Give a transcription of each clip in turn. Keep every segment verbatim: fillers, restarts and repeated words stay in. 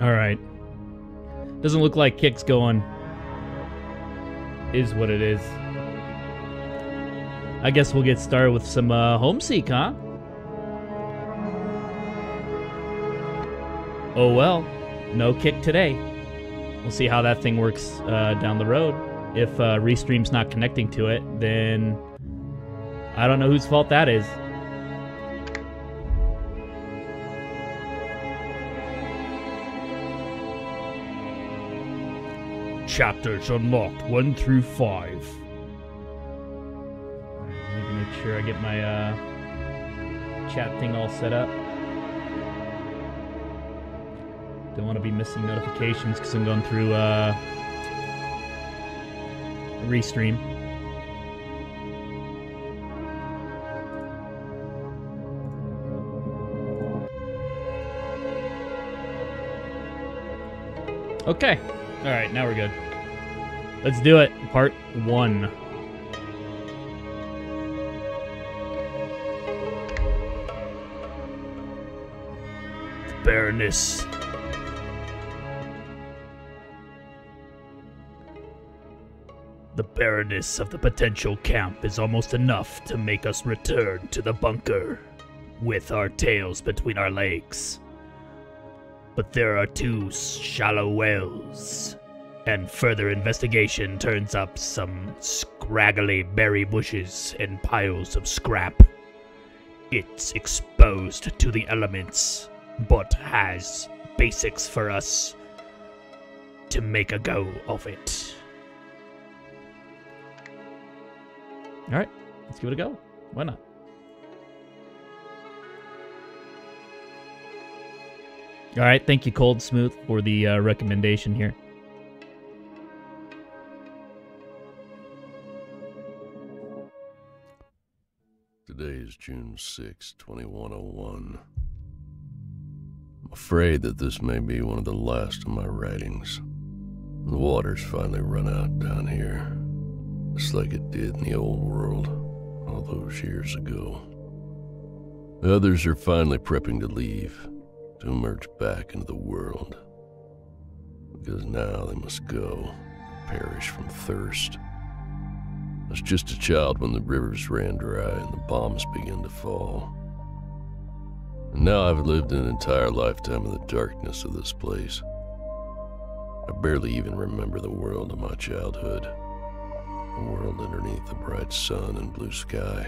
All right. Doesn't look like Kick's going. Is what it is. I guess we'll get started with some uh, Homeseek, huh? Oh well, no Kick today. We'll see how that thing works uh, down the road. If uh, Restream's not connecting to it, then I don't know whose fault that is. Chapters unlocked, one through five. I need to make sure I get my uh, chat thing all set up. Don't want to be missing notifications because I'm going through uh, Restream. Okay. All right, now we're good. Let's do it. Part one. Baroness. The barrenness of the potential camp is almost enough to make us return to the bunker with our tails between our legs. But there are two shallow wells, and further investigation turns up some scraggly berry bushes and piles of scrap. It's exposed to the elements, but has basics for us to make a go of it. All right, let's give it a go. Why not? All right, thank you, Cold Smooth, for the uh, recommendation here. Today is June sixth, twenty-one oh one. I'm afraid that this may be one of the last of my writings. The water's finally run out down here. Just like it did in the old world, all those years ago. The others are finally prepping to leave, to emerge back into the world. Because now they must go, perish from thirst. I was just a child when the rivers ran dry and the bombs began to fall. And now I've lived an entire lifetime in the darkness of this place. I barely even remember the world of my childhood. A world underneath the bright sun and blue sky.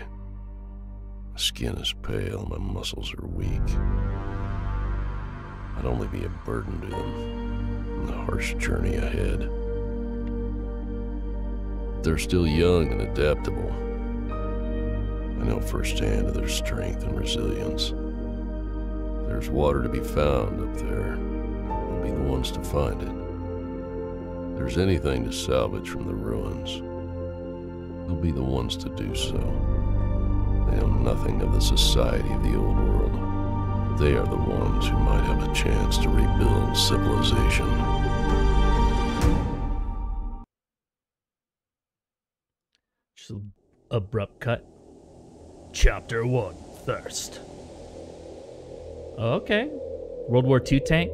My skin is pale, my muscles are weak. I'd only be a burden to them in the harsh journey ahead. They're still young and adaptable. I know firsthand of their strength and resilience. If there's water to be found up there, we'll be the ones to find it. If there's anything to salvage from the ruins, they'll be the ones to do so. They know nothing of the society of the old world. They are the ones who might have a chance to rebuild civilization. Just an abrupt cut. Chapter one, Thirst. Okay. World War Two tank.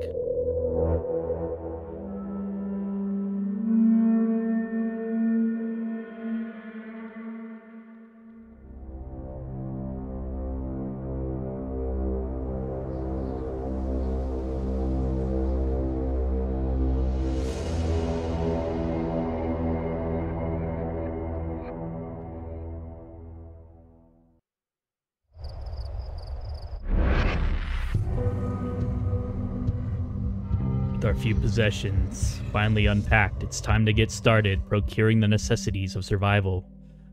Few possessions finally unpacked, it's time to get started procuring the necessities of survival.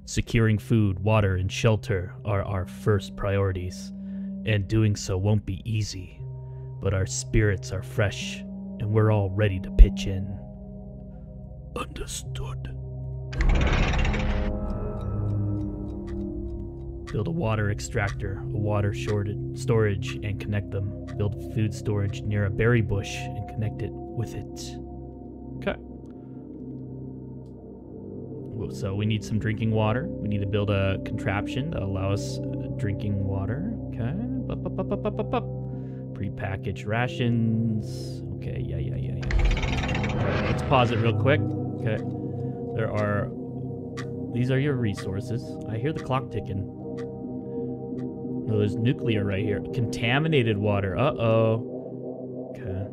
Securing food, water, and shelter are our first priorities, and doing so won't be easy, but our spirits are fresh and we're all ready to pitch in. Understood. Build a water extractor, a water shortage, storage, and connect them. Build food storage near a berry bush and connect it with it. Okay. We'll Um, so we need some drinking water. We need to build a contraption to allow us drinking water. Okay. Bup, bup, bup, bup, bup, bup. Pre-packaged rations. Okay, yeah, yeah, yeah, yeah. All right, let's pause it real quick. Okay. There are... These are your resources. I hear the clock ticking. Oh, there's nuclear right here. Contaminated water. Uh-oh. Okay.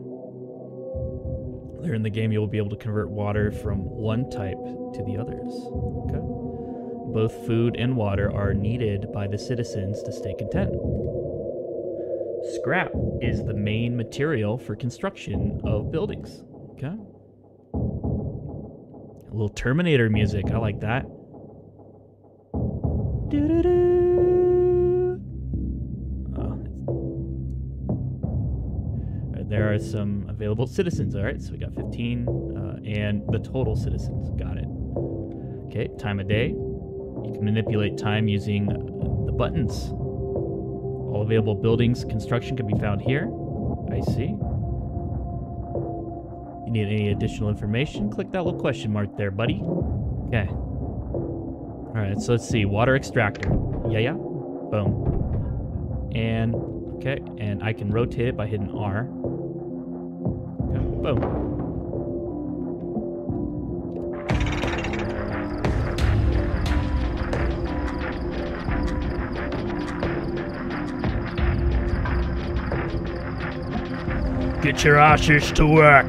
Later in the game, you'll be able to convert water from one type to the others. Okay. Both food and water are needed by the citizens to stay content. Scrap is the main material for construction of buildings. Okay. A little Terminator music. I like that. Doo-doo-doo. Oh. Right, there are some available citizens. All right, so we got fifteen uh, and the total citizens. Got it. Okay, time of day. You can manipulate time using the buttons. All available buildings construction can be found here. I see. You need any additional information? Click that little question mark there, buddy. Okay. All right, so let's see. Water extractor. Yeah, yeah. Boom. And, okay, and I can rotate it by hitting R. Boom. Get your asses to work.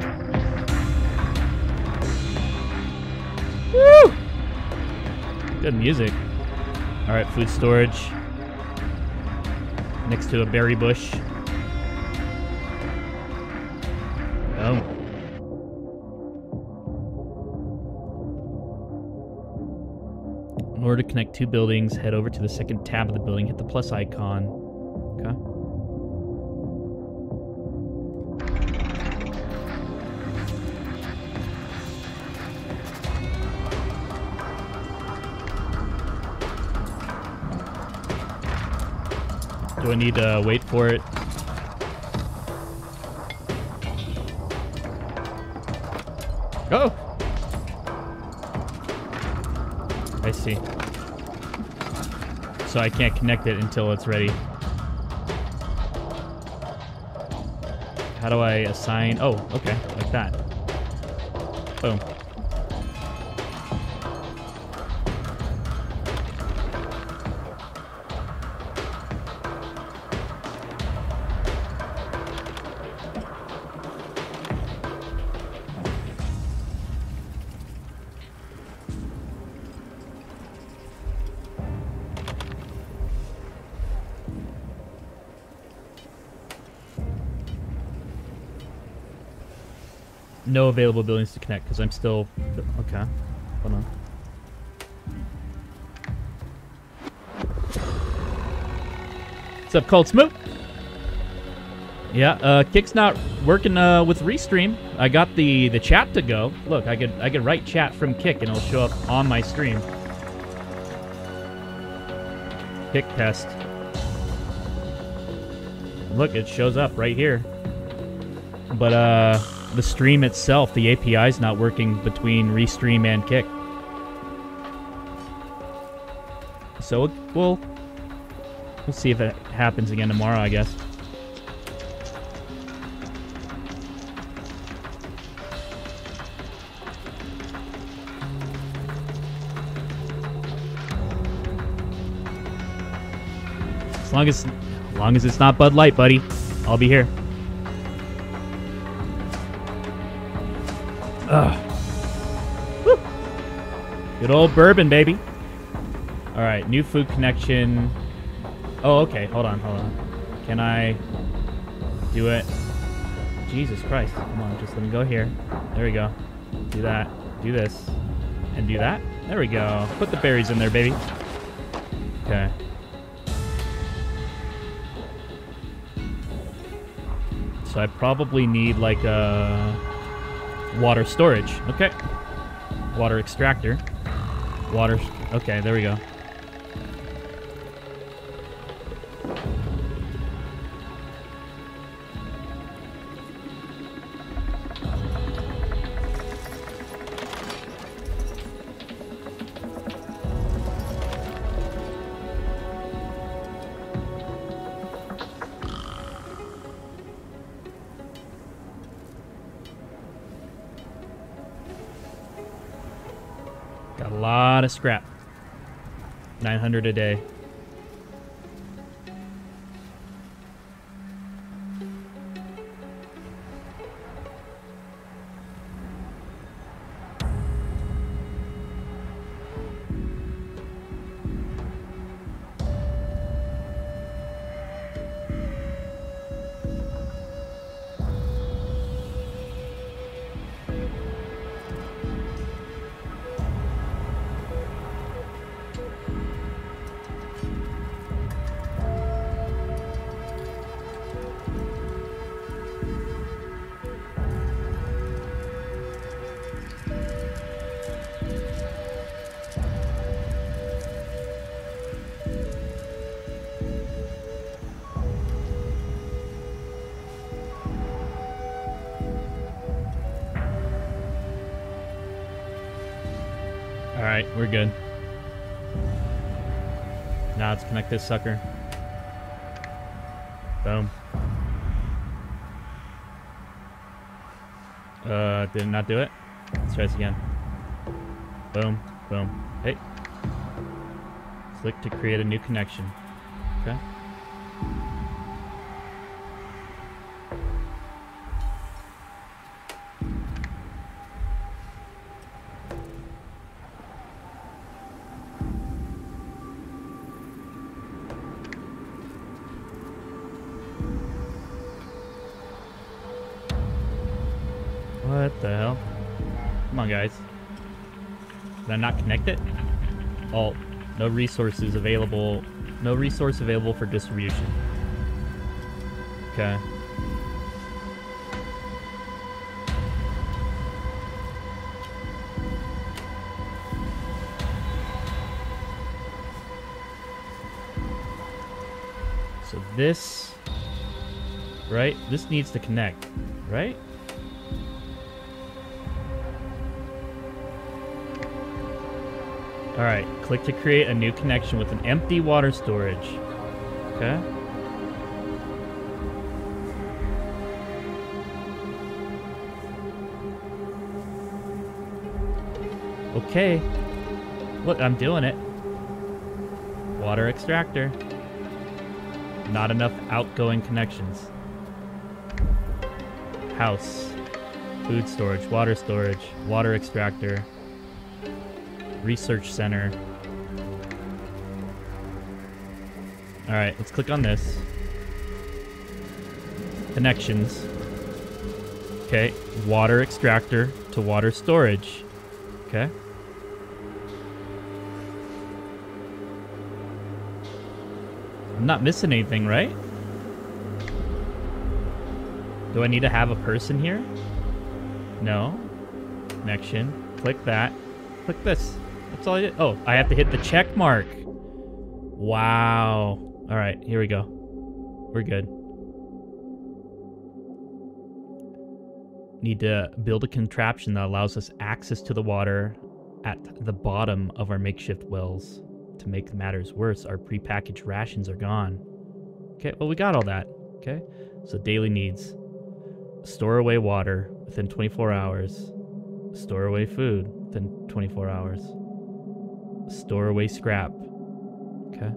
Woo! Good music. All right, food storage. Next to a berry bush. Oh. In order to connect two buildings, head over to the second tab of the building, hit the plus icon. Okay. Do I need to wait for it? Oh! I see. So I can't connect it until it's ready. How do I assign? Oh, okay, like that. Boom. No available buildings to connect because I'm still okay. Hold on. What's up, Cold Smooth? Yeah, uh, Kick's not working uh, with Restream. I got the the chat to go. Look, I could I could write chat from Kick and it'll show up on my stream. Kick test. Look, it shows up right here. But uh. The stream itself, the A P I is not working between Restream and Kick. So we'll we'll see if it happens again tomorrow, I guess. As long as, as long as it's not Bud Light, buddy, I'll be here. Ugh. Woo. Good old bourbon, baby. All right, new food connection. Oh, okay. Hold on, hold on. Can I do it? Jesus Christ. Come on, just let me go here. There we go. Do that. Do this. And do that. There we go. Put the berries in there, baby. Okay. So I probably need like a... water storage. Okay. Water extractor. Water... Okay, there we go. lot of scrap. nine hundred a day. We're good. Now let's connect this sucker. Boom. Uh, did it not do it? Let's try this again. Boom, boom. Hey. Click to create a new connection. Okay. Not connect it. Oh, no resources available. No resource available for distribution. Okay. So this, right? This needs to connect, right? All right, click to create a new connection with an empty water storage. Okay. Okay. Look, I'm doing it. Water extractor. Not enough outgoing connections. House. Food storage, water storage, water extractor. Research center. All right, let's click on this. Connections. Okay, water extractor to water storage. Okay. I'm not missing anything, right? Do I need to have a person here? No. Connection. Click that. Click this. That's all I did. Oh, I have to hit the check mark. Wow. All right, here we go. We're good. Need to build a contraption that allows us access to the water at the bottom of our makeshift wells. To make matters worse, our prepackaged rations are gone. Okay, well, we got all that. Okay, so daily needs. Store away water within twenty-four hours. Store away food within twenty-four hours. Store away scrap. Okay.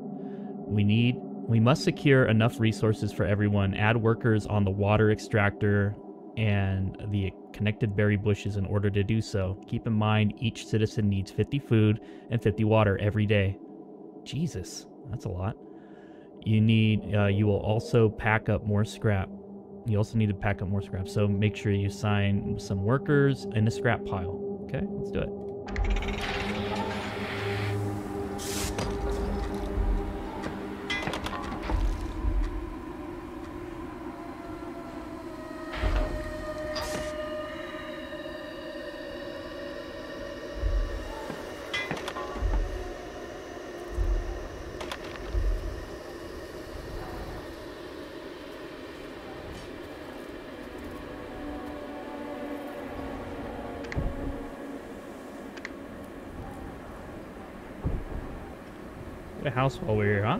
We need, we must secure enough resources for everyone. Add workers on the water extractor and the connected berry bushes in order to do so. Keep in mind, each citizen needs fifty food and fifty water every day. Jesus, that's a lot. You need, uh, you will also pack up more scrap. You also need to pack up more scrap. So make sure you sign some workers in the scrap pile. Okay, let's do it. House while we're here, huh?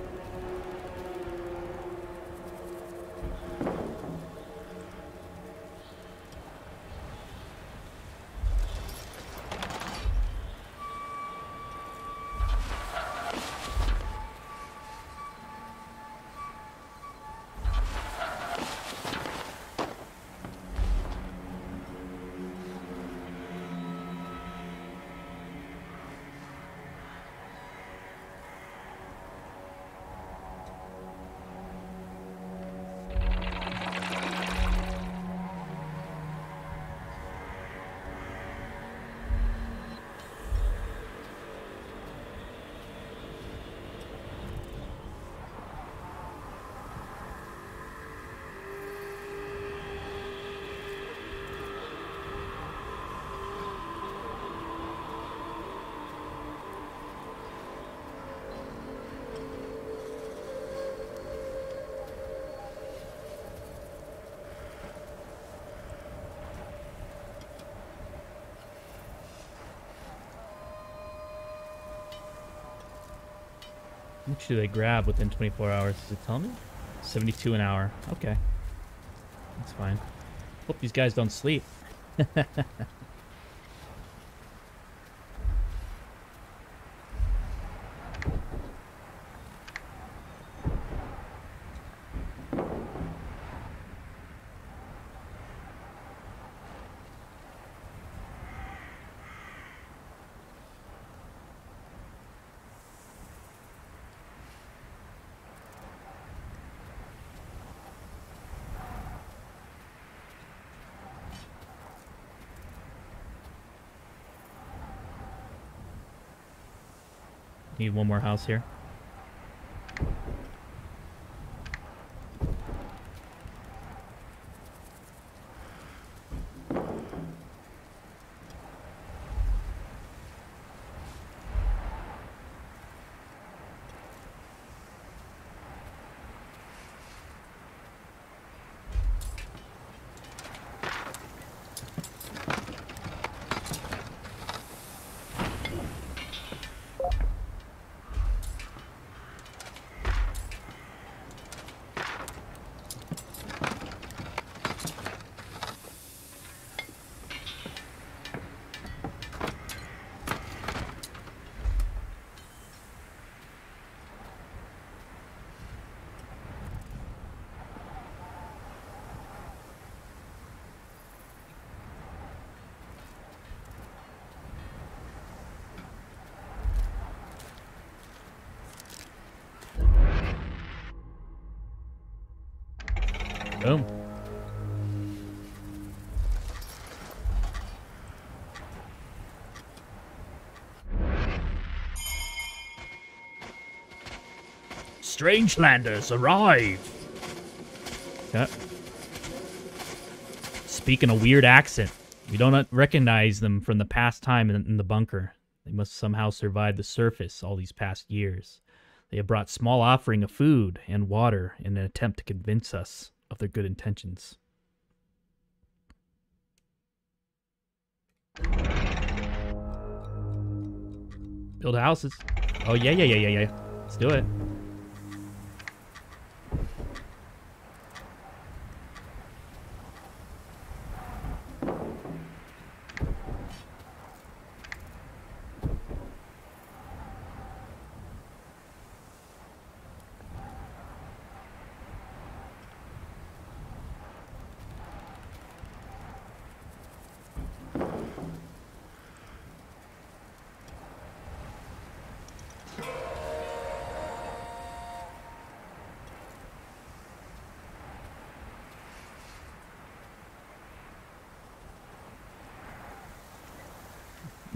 How much do they grab within twenty-four hours? Does it tell me? seventy-two an hour. Okay. That's fine. Hope these guys don't sleep. Need one more house here. Boom. Strangelanders arrive. Yeah. Speaking a weird accent, we don't recognize them from the past time in, in the bunker. They must somehow survive the surface all these past years. They have brought small offering of food and water in an attempt to convince us of their good intentions. Build houses. Oh, yeah, yeah, yeah, yeah, yeah. Let's do it.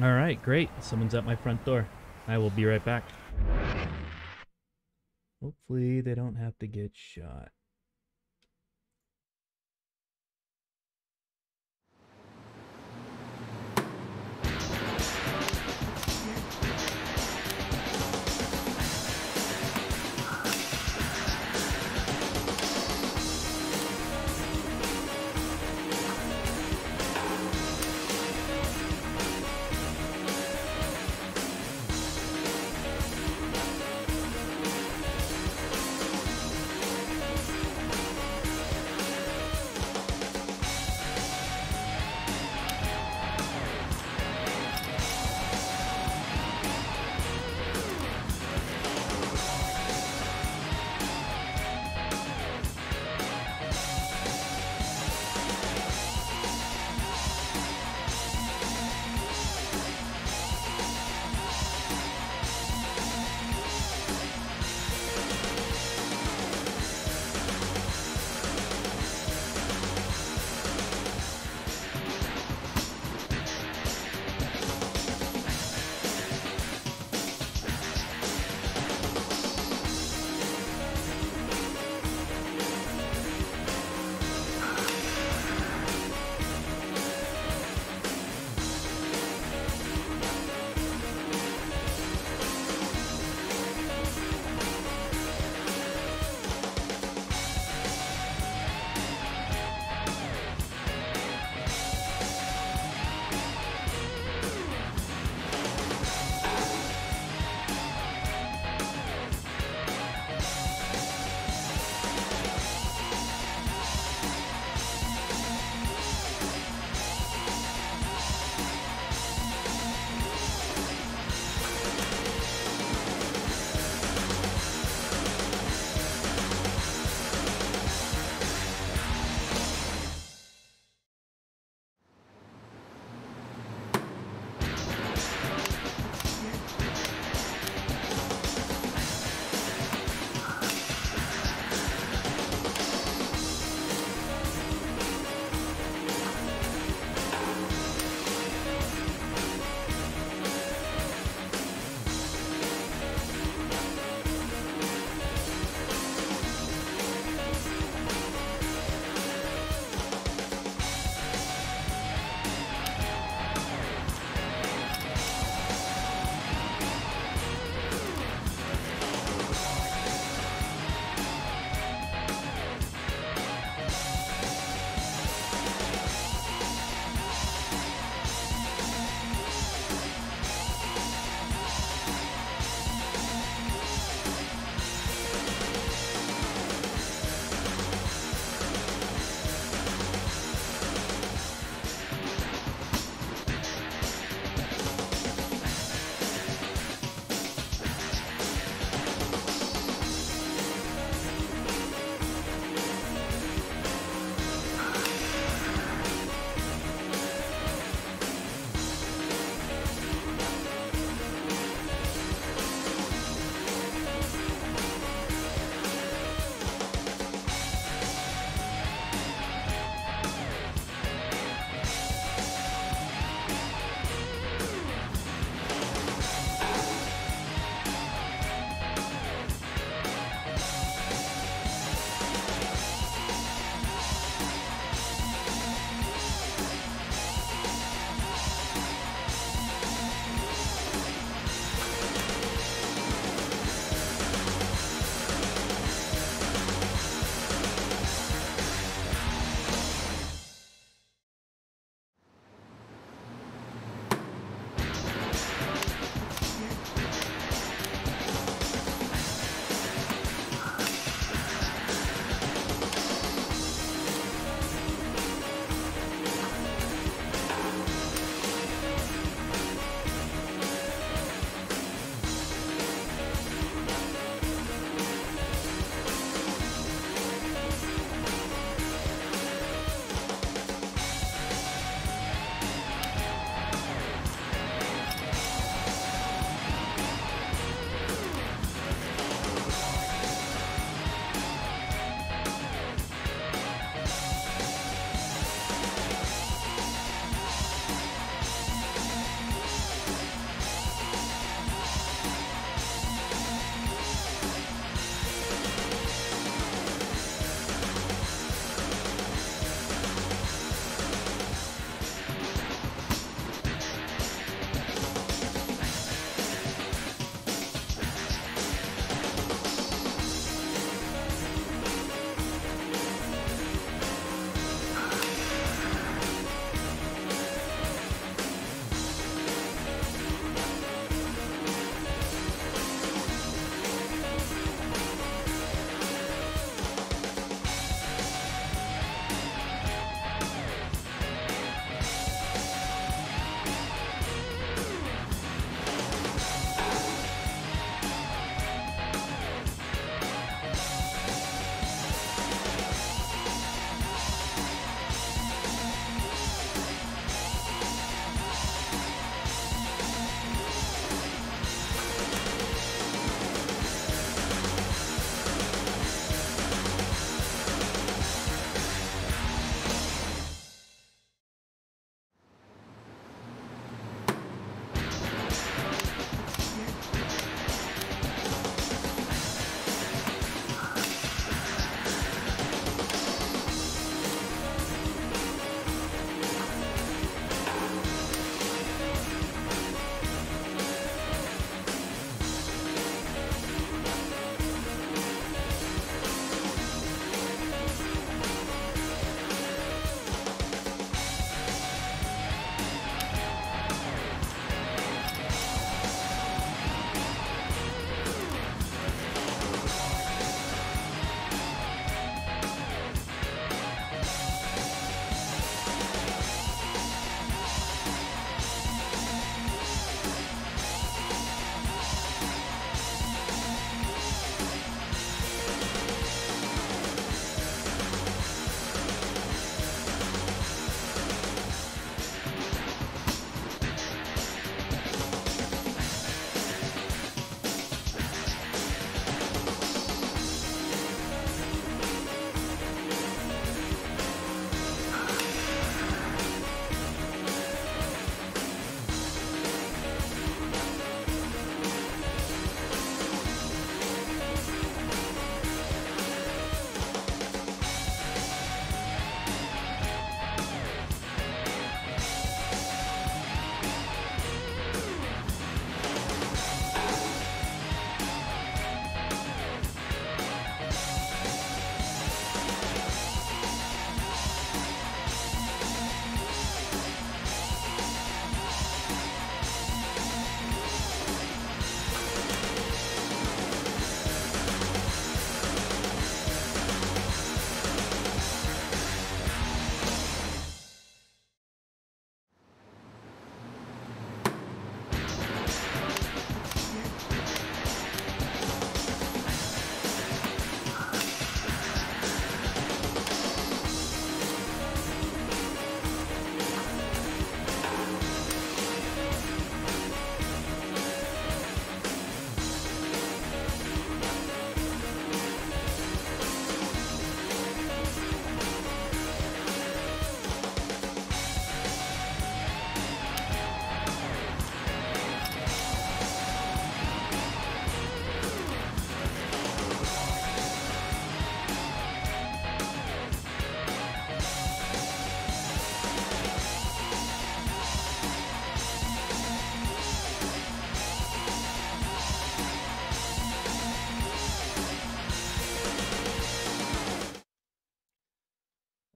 All right, great. Someone's at my front door. I will be right back. Hopefully they don't have to get shot.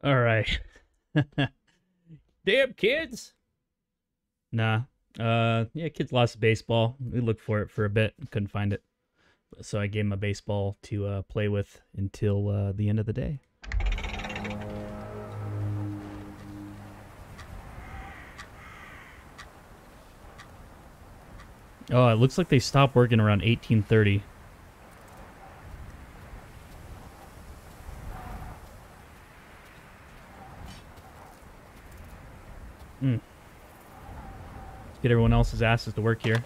All right. Damn kids. Nah. Uh, yeah, kids lost baseball. We looked for it for a bit. Couldn't find it. So I gave him a baseball to uh, play with until uh, the end of the day. Oh, it looks like they stopped working around eighteen thirty. Hmm. Let's get everyone else's asses to work here.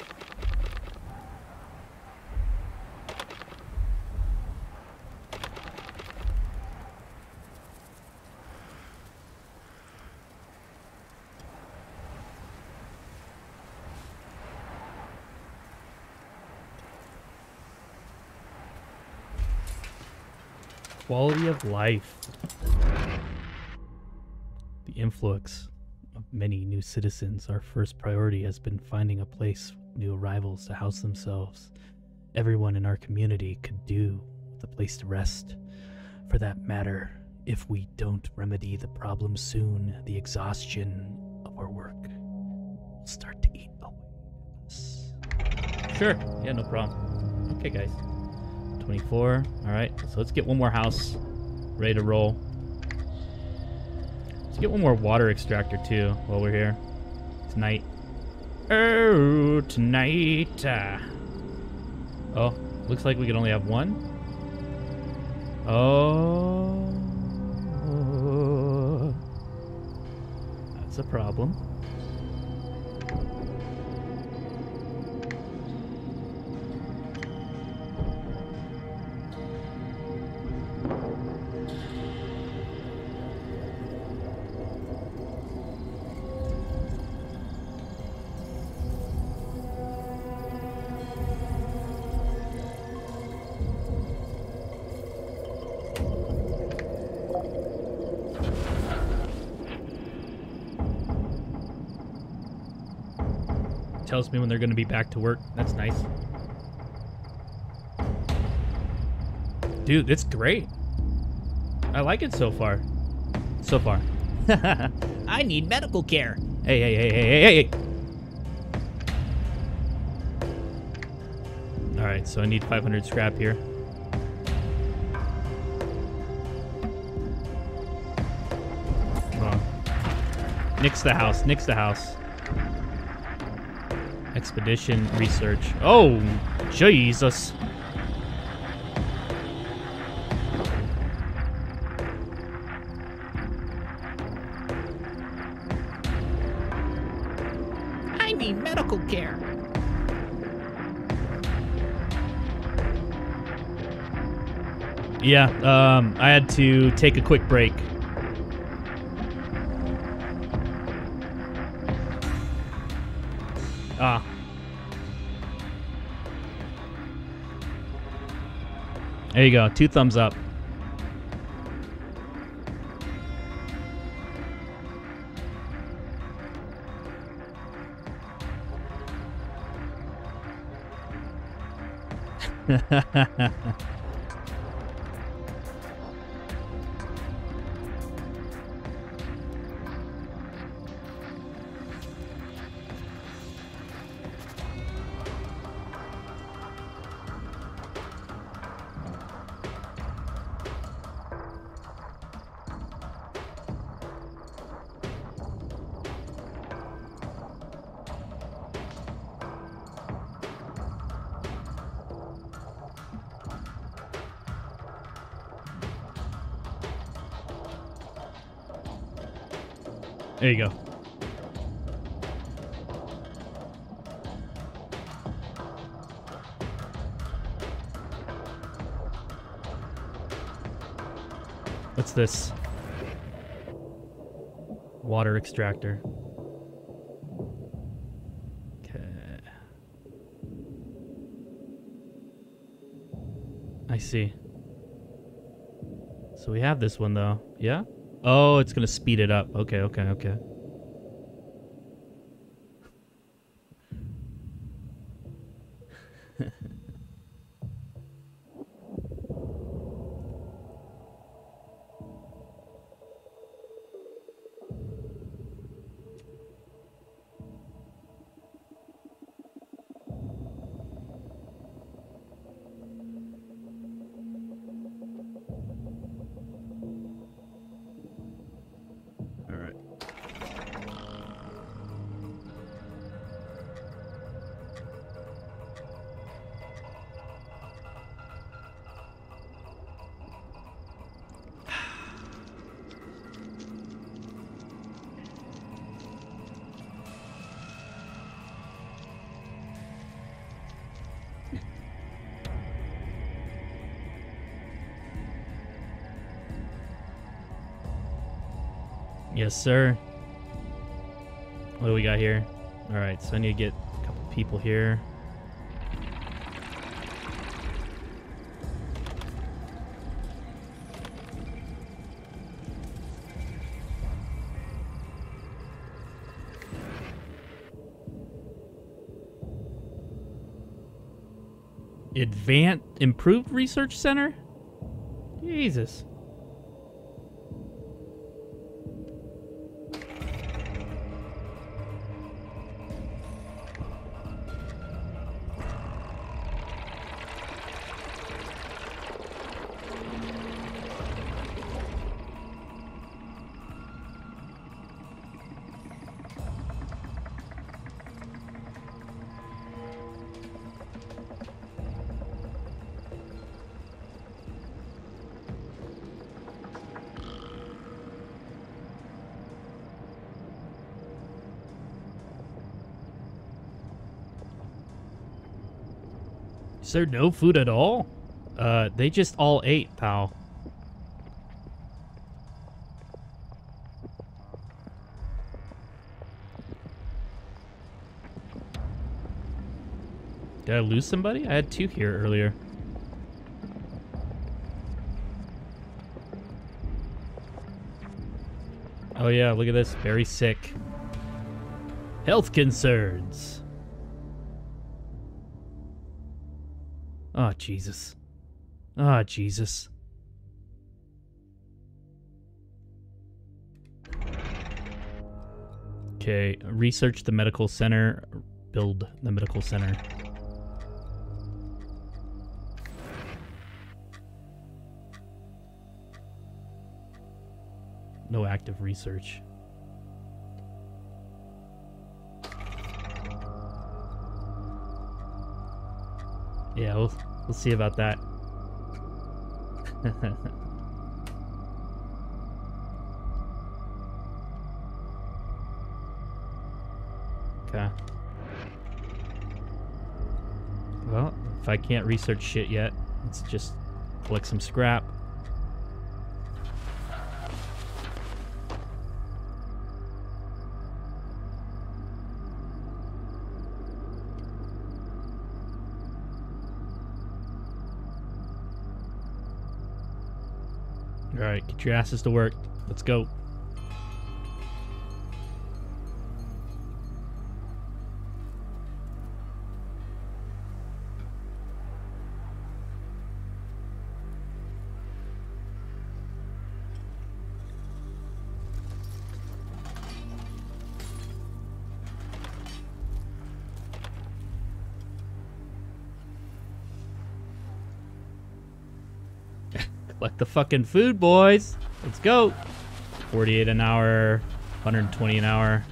Quality of life. The influx of many new citizens. Our first priority has been finding a place for new arrivals to house themselves. Everyone in our community could do with a place to rest. For that matter, if we don't remedy the problem soon, the exhaustion of our work will start to eat away at us. Sure. Yeah, no problem. Okay, guys. twenty-four. All right, so let's get one more house ready to roll. Let's get one more water extractor too while we're here tonight. Oh, tonight. Oh, looks like we can only have one. Oh, that's a problem. Tells me when they're going to be back to work. That's nice. Dude, it's great. I like it so far. So far. I need medical care. Hey, hey, hey, hey, hey, hey. All right, so I need five hundred scrap here. Come on. Nix the house. Nix the house. Expedition research. Oh, Jesus. I need medical care. Yeah, um, I had to take a quick break. Ah. There you go. Two thumbs up. There you go. What's this? Water extractor. Okay. I see. So we have this one though. Yeah? Oh, it's going to speed it up. Okay, okay, okay. Yes, sir. What do we got here? All right, so I need to get a couple people here. Advanced Improved Research Center? Jesus. Is there no food at all? Uh, they just all ate, pal. Did I lose somebody? I had two here earlier. Oh yeah, look at this. Very sick. Health concerns. Oh, Jesus. Oh, Jesus. Okay, research the medical center. Build the medical center. No active research. Yeah, we'll, we'll see about that. Okay. Well, if I can't research shit yet, let's just collect some scrap. Alright, get your asses to work. Let's go. Collect the fucking food, boys. Let's go. forty-eight an hour, one hundred twenty an hour.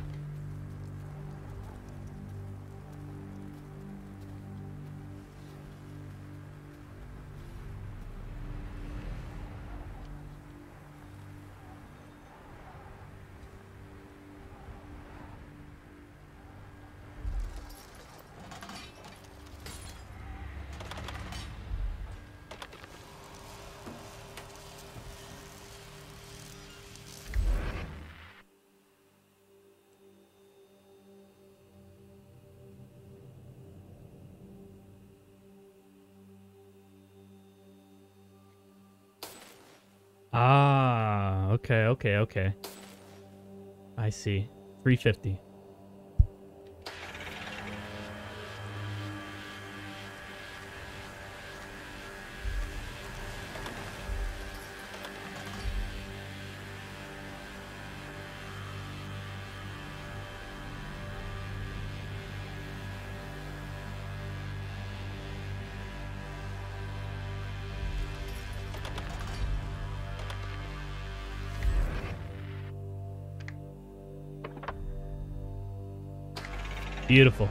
Ah, okay, okay, okay. I see. three fifty. Beautiful.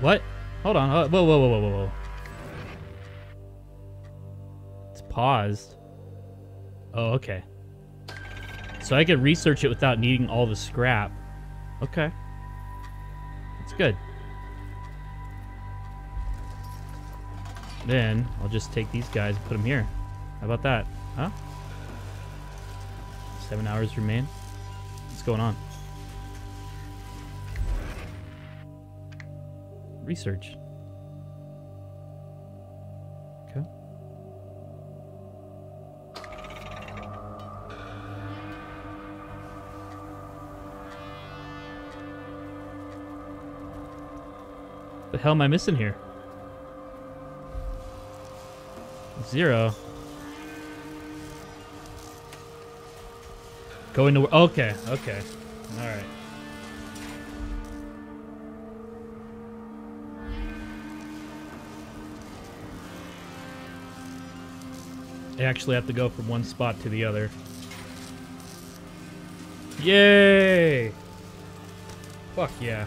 What? Hold on. Whoa, whoa, whoa, whoa, whoa, whoa. It's paused. Oh, okay. So I could research it without needing all the scrap. Okay. That's good. Then I'll just take these guys and put them here. How about that? Huh? Seven hours remain. What's going on? Research. Okay. The hell am I missing here? Zero. Going to... Okay, okay. All right. I actually have to go from one spot to the other. Yay! Fuck yeah.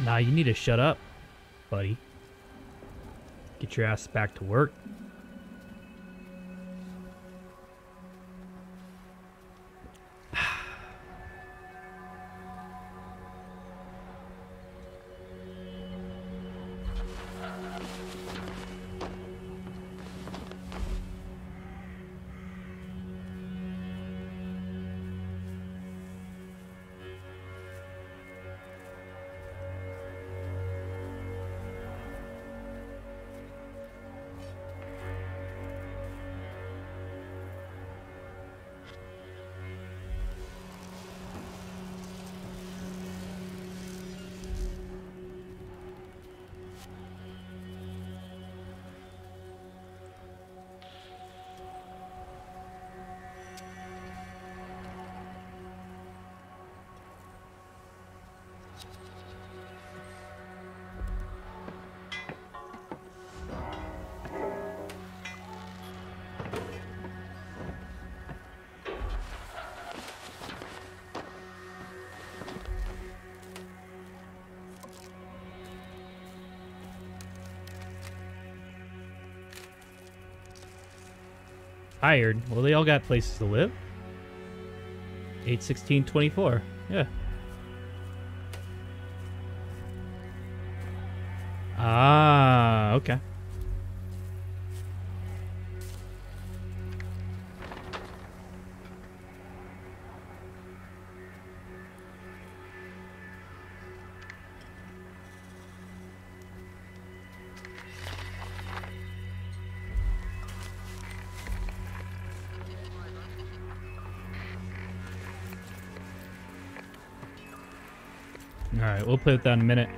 Nah, you need to shut up, buddy. Get your ass back to work. Hired. Well, they all got places to live. eight sixteen twenty-four. Yeah. Ah, okay. Alright, we'll play with that in a minute.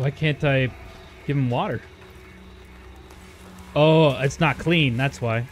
Why can't I give him water? Oh, it's not clean, that's why.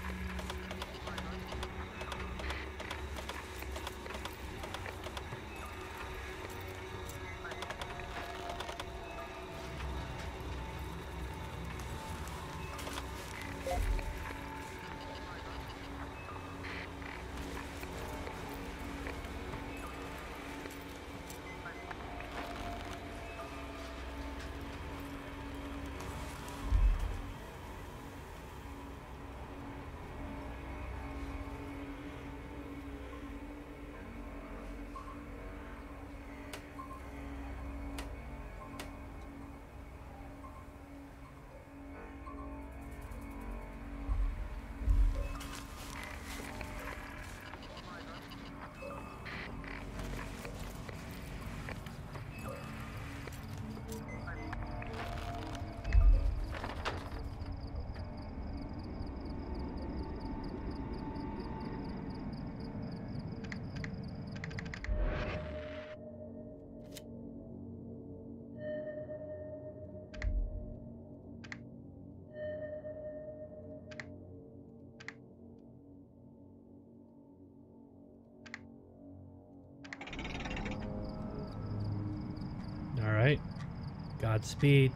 Speed.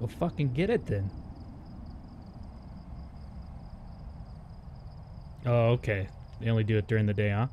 We'll fucking get it then. Oh, okay. They only do it during the day, huh?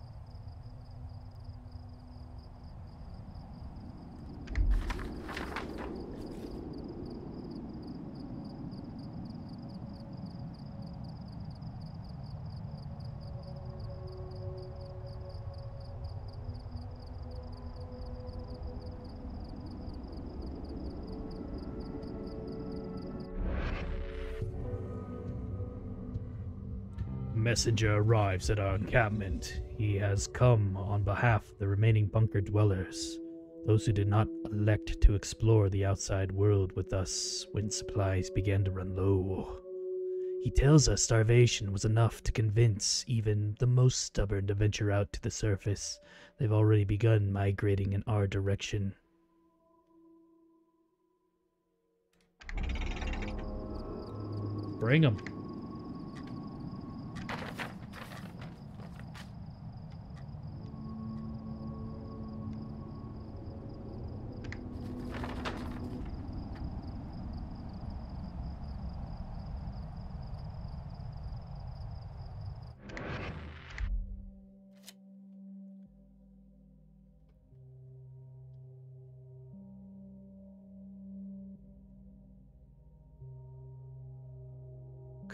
Messenger arrives at our encampment. He has come on behalf of the remaining bunker dwellers, those who did not elect to explore the outside world with us when supplies began to run low. He tells us starvation was enough to convince even the most stubborn to venture out to the surface. They've already begun migrating in our direction. Bring them.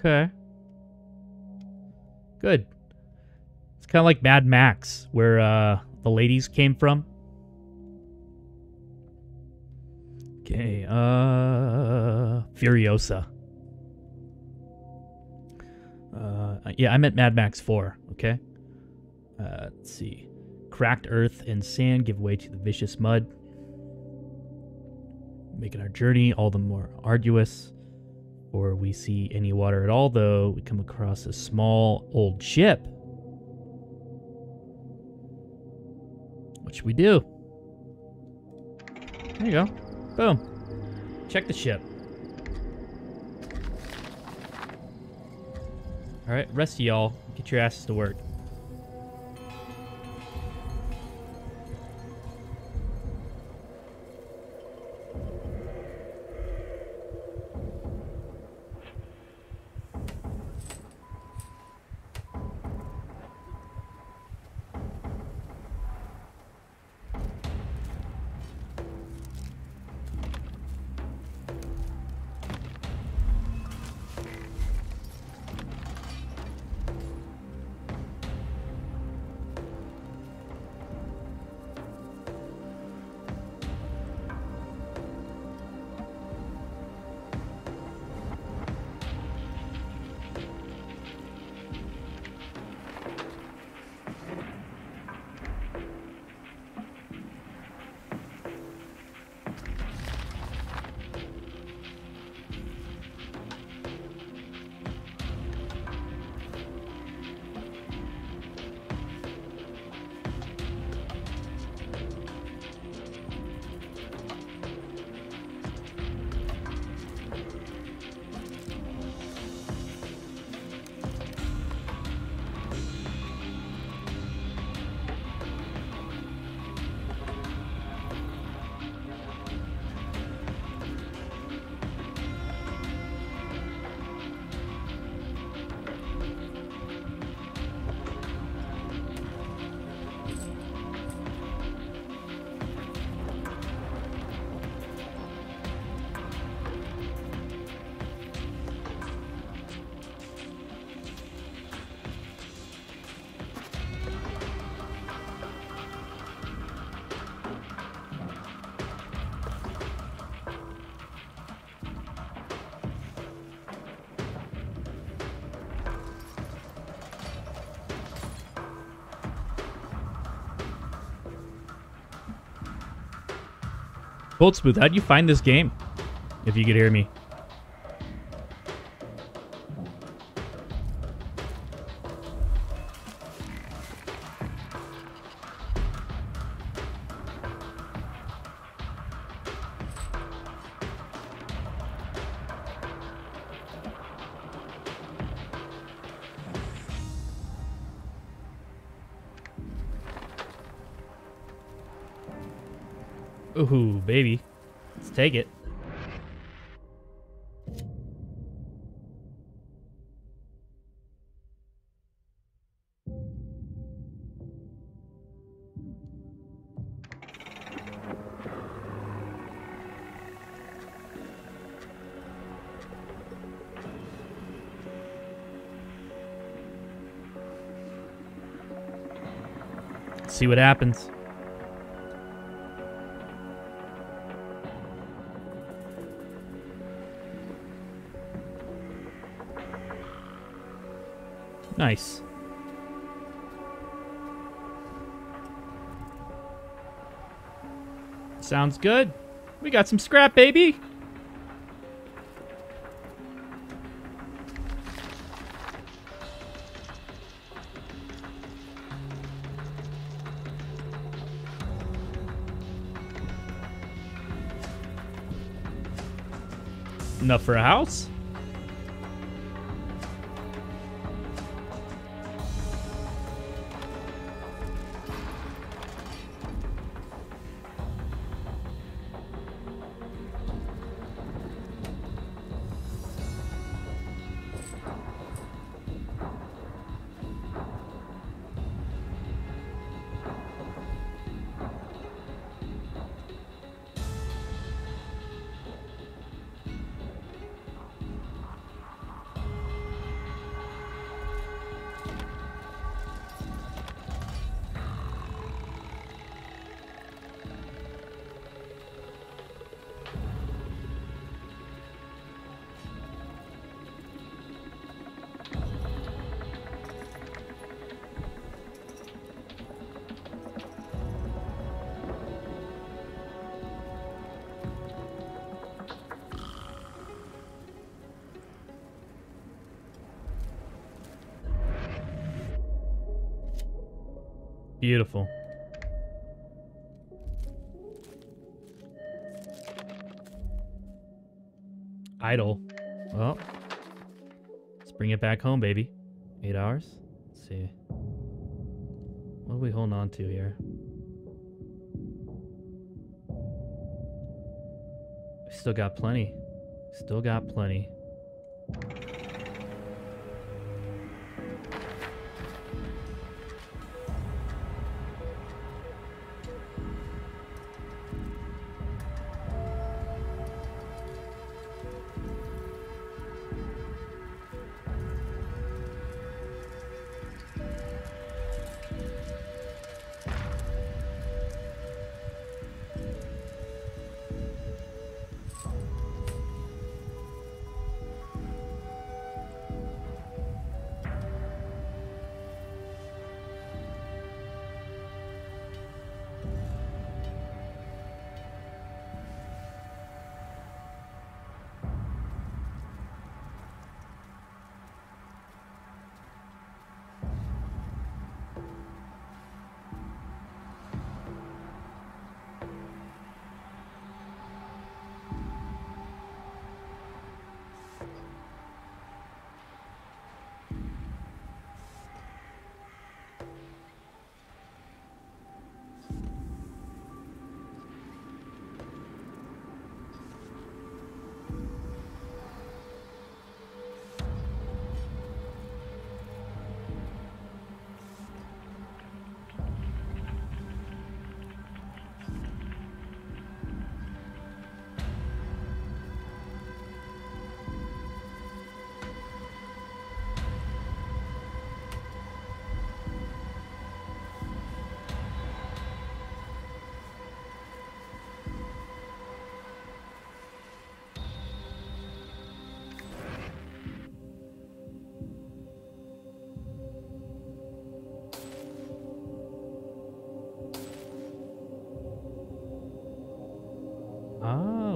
Okay. Good. It's kind of like Mad Max, where uh, the ladies came from. Okay. Uh, Furiosa. Uh, yeah, I meant Mad Max four. Okay. Uh, let's see. Cracked earth and sand give way to the vicious mud, making our journey all the more arduous. Or we see any water at all, though we come across a small old ship. What should we do? There you go. Boom. Check the ship. All right, rest of y'all, get your asses to work. Cold Smooth, how'd you find this game? If you could hear me. Ooh, baby. Let's take it. Let's see what happens. Nice. Sounds good. We got some scrap, baby. Enough for a house. Beautiful. Idle. Well, let's bring it back home, baby. Eight hours. Let's see. What are we holding on to here? We still got plenty. Still got plenty.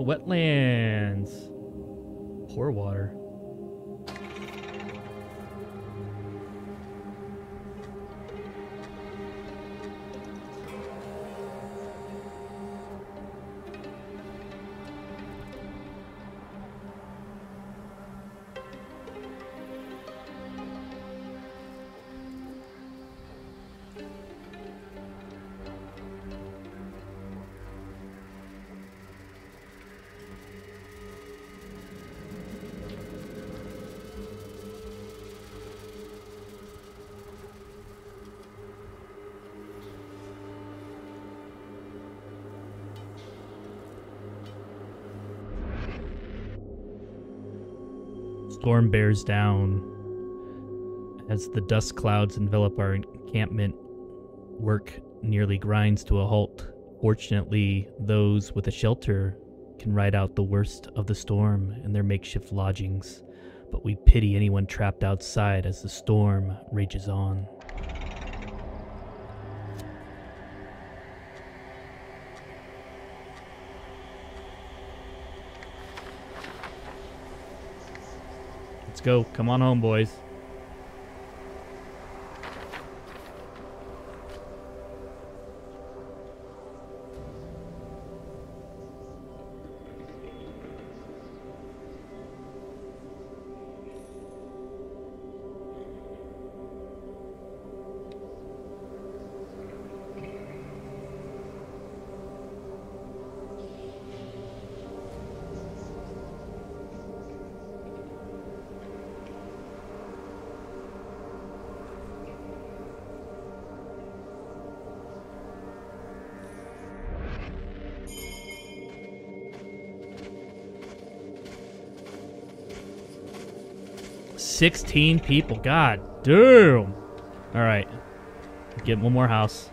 wetlands. Poor water. Storm bears down as the dust clouds envelop our encampment. Work nearly grinds to a halt. Fortunately, those with a shelter can ride out the worst of the storm in their makeshift lodgings, but we pity anyone trapped outside as the storm rages on. Go, come on home, boys. sixteen people. God damn. All right. Get one more house.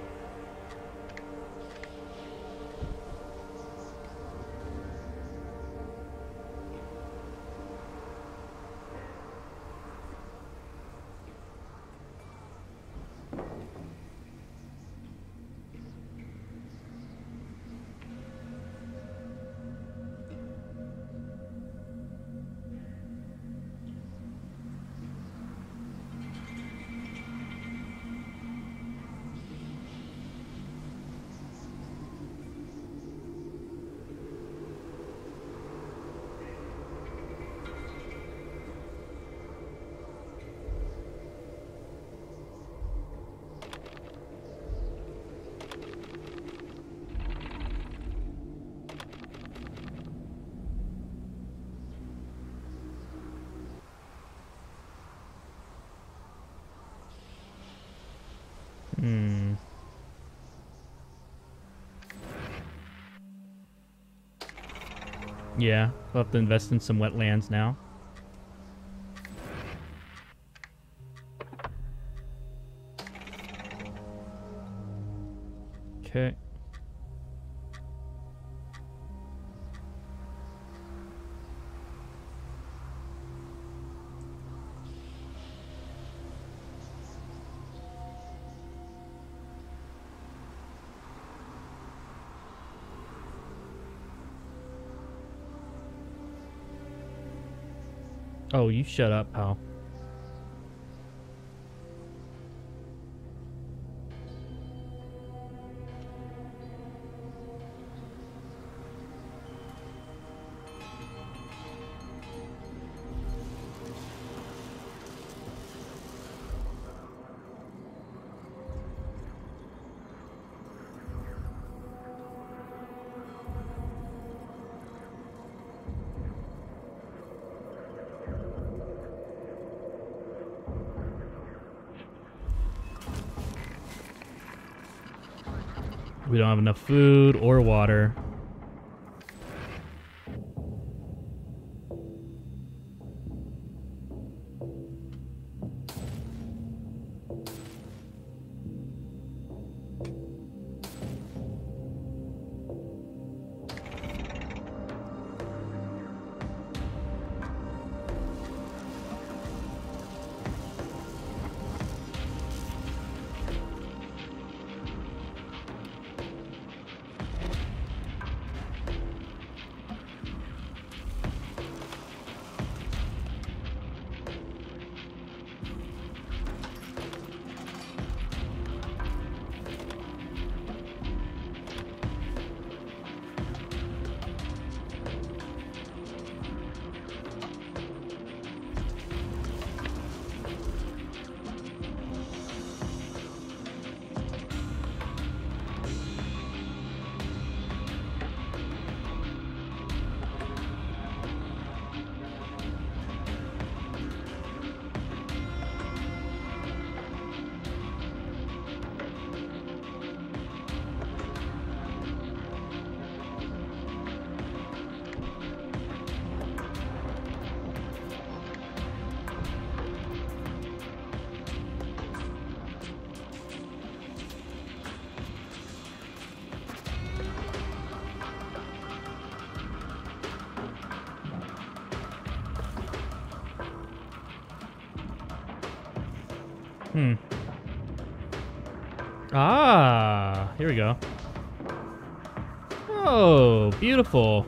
Hmm. Yeah, we'll have to invest in some wetlands now. Okay. Oh, you shut up, pal. We don't have enough food or water. Hmm. Ah, here we go. Oh, beautiful.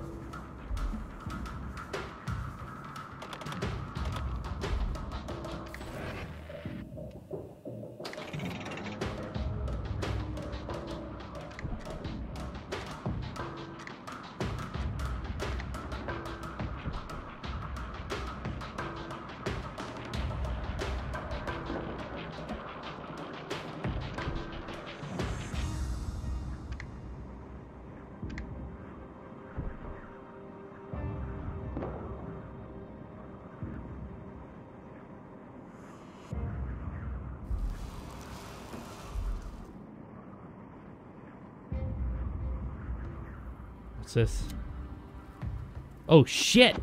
This. Oh shit.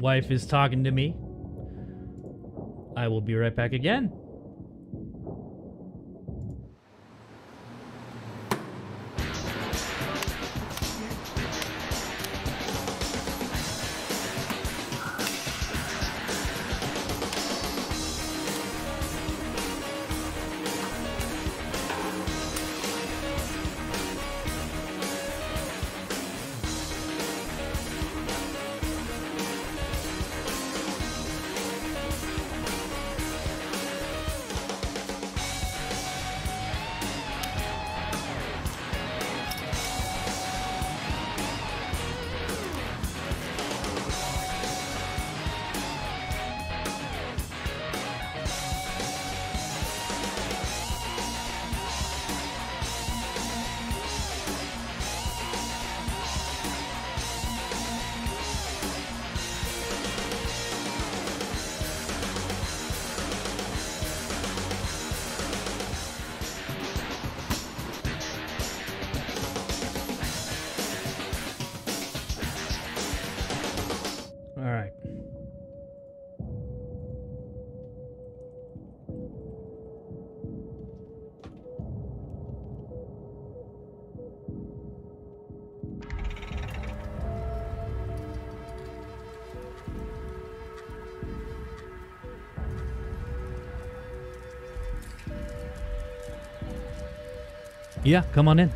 Wife is talking to me. I will be right back again. Yeah, come on in.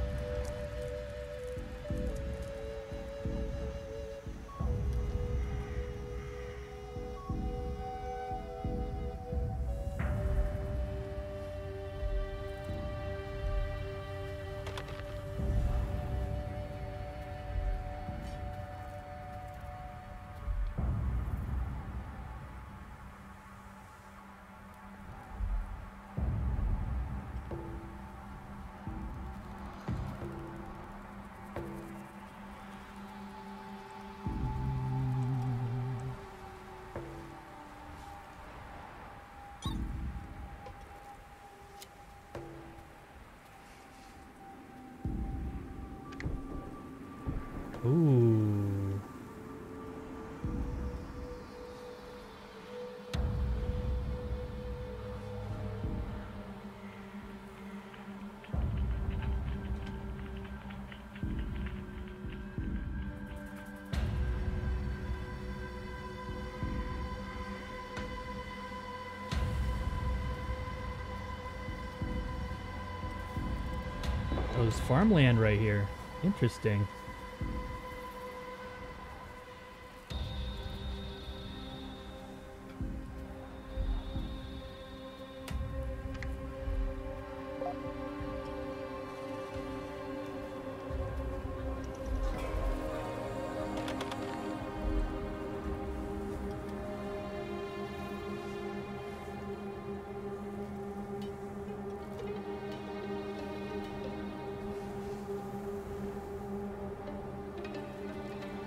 Farmland right here. Interesting.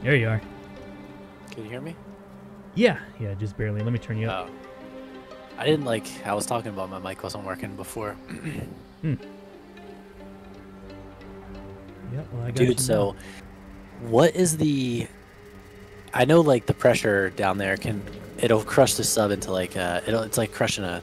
There you are. Can you hear me? Yeah, yeah, just barely. Let me turn you up. Oh. I didn't like, I was talking about my mic wasn't working before. hmm. Yeah, well, I got Dude, you so now. What is the, I know like the pressure down there can, it'll crush the sub into like, a, it'll, it's like crushing a